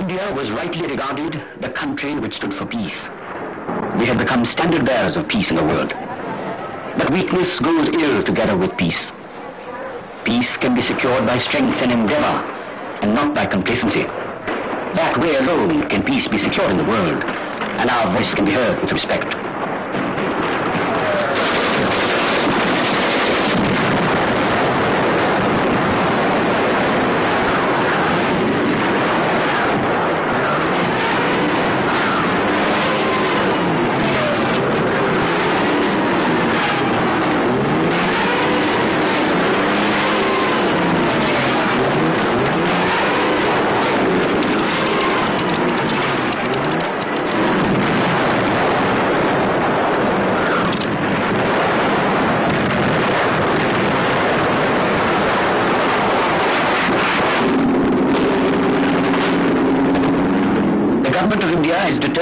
India was rightly regarded the country which stood for peace. We have become standard bearers of peace in the world. But weakness goes ill together with peace. Peace can be secured by strength and endeavor, and not by complacency. That way alone can peace be secured in the world, and our voice can be heard with respect.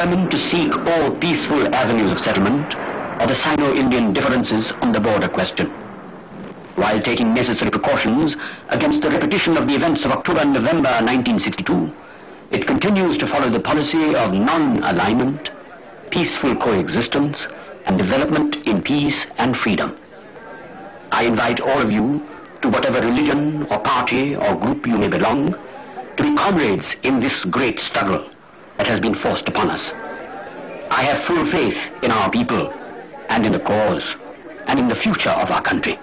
To seek all peaceful avenues of settlement of the Sino-Indian differences on the border question, while taking necessary precautions against the repetition of the events of October and November 1962, it continues to follow the policy of non-alignment, peaceful coexistence, and development in peace and freedom. I invite all of you, to whatever religion or party or group you may belong, to be comrades in this great struggle that has been forced upon us. I have full faith in our people, and in the cause, and in the future of our country.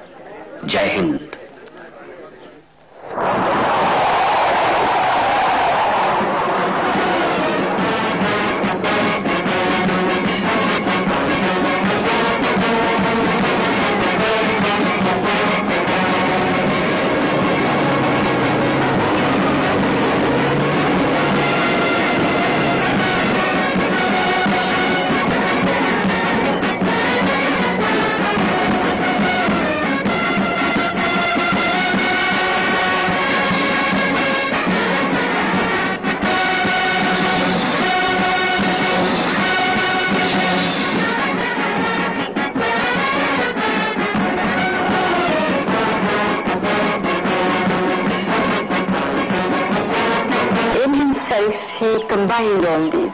Jai Hind. Combined all these.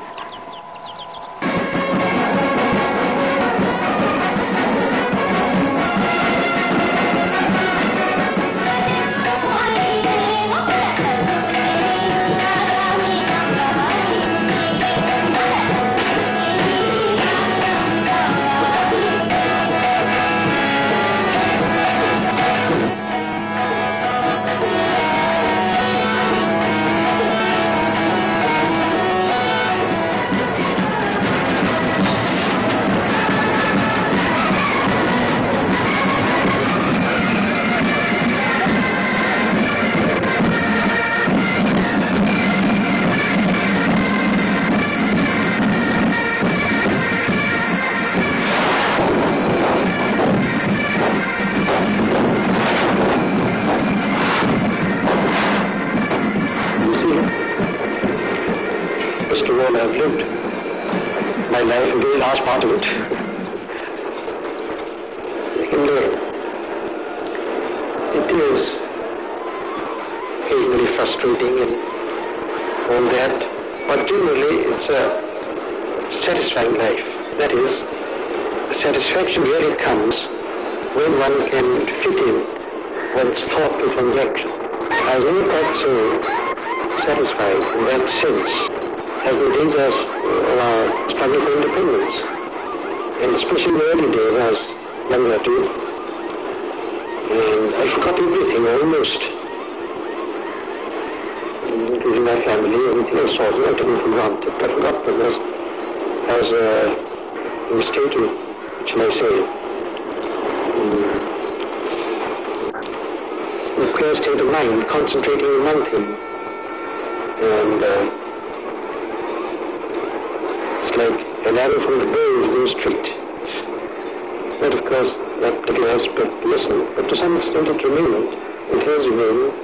And it's like an arrow from the bow is going straight. But of course, that particular aspect missing, but to some extent it remained. It has remained.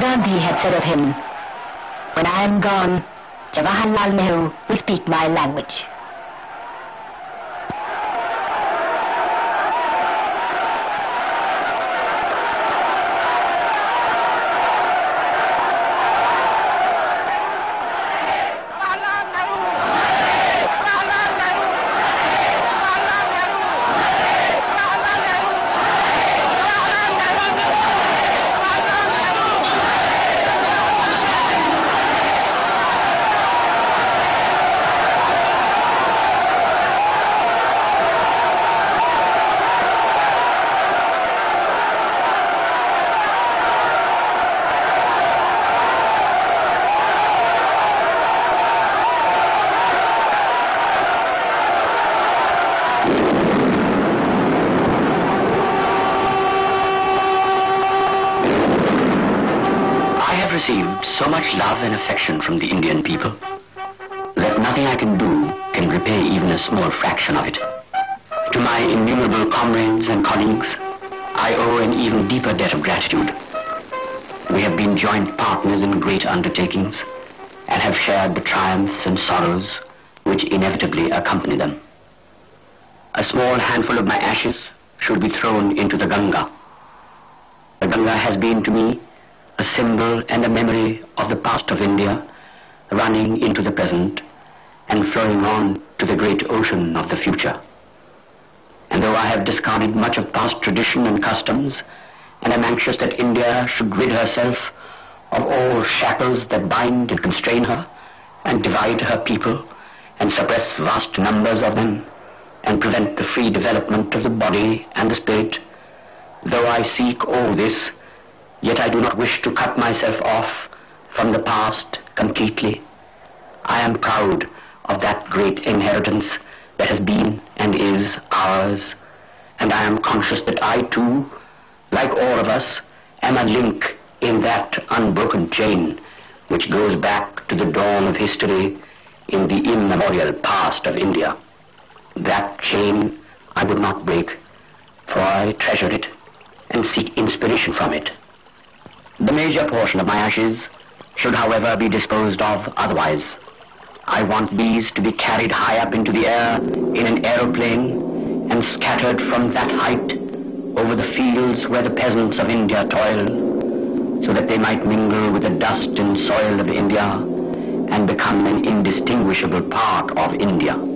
Gandhi had said of him, "When I am gone, Jawaharlal Nehru will speak my language." So much love and affection from the Indian people that nothing I can do can repay even a small fraction of it. To my innumerable comrades and colleagues, I owe an even deeper debt of gratitude. We have been joint partners in great undertakings and have shared the triumphs and sorrows which inevitably accompany them. A small handful of my ashes should be thrown into the Ganga. The Ganga has been to me a symbol and a memory of the past of India, running into the present and flowing on to the great ocean of the future. And though I have discarded much of past tradition and customs, and I'm anxious that India should rid herself of all shackles that bind and constrain her, and divide her people, and suppress vast numbers of them, and prevent the free development of the body and the spirit, though I seek all this, yet I do not wish to cut myself off from the past completely. I am proud of that great inheritance that has been and is ours, and I am conscious that I too, like all of us, am a link in that unbroken chain which goes back to the dawn of history in the immemorial past of India. That chain I would not break, for I treasure it and seek inspiration from it. The major portion of my ashes should, however, be disposed of otherwise. I want these to be carried high up into the air in an aeroplane and scattered from that height over the fields where the peasants of India toil, so that they might mingle with the dust and soil of India and become an indistinguishable part of India.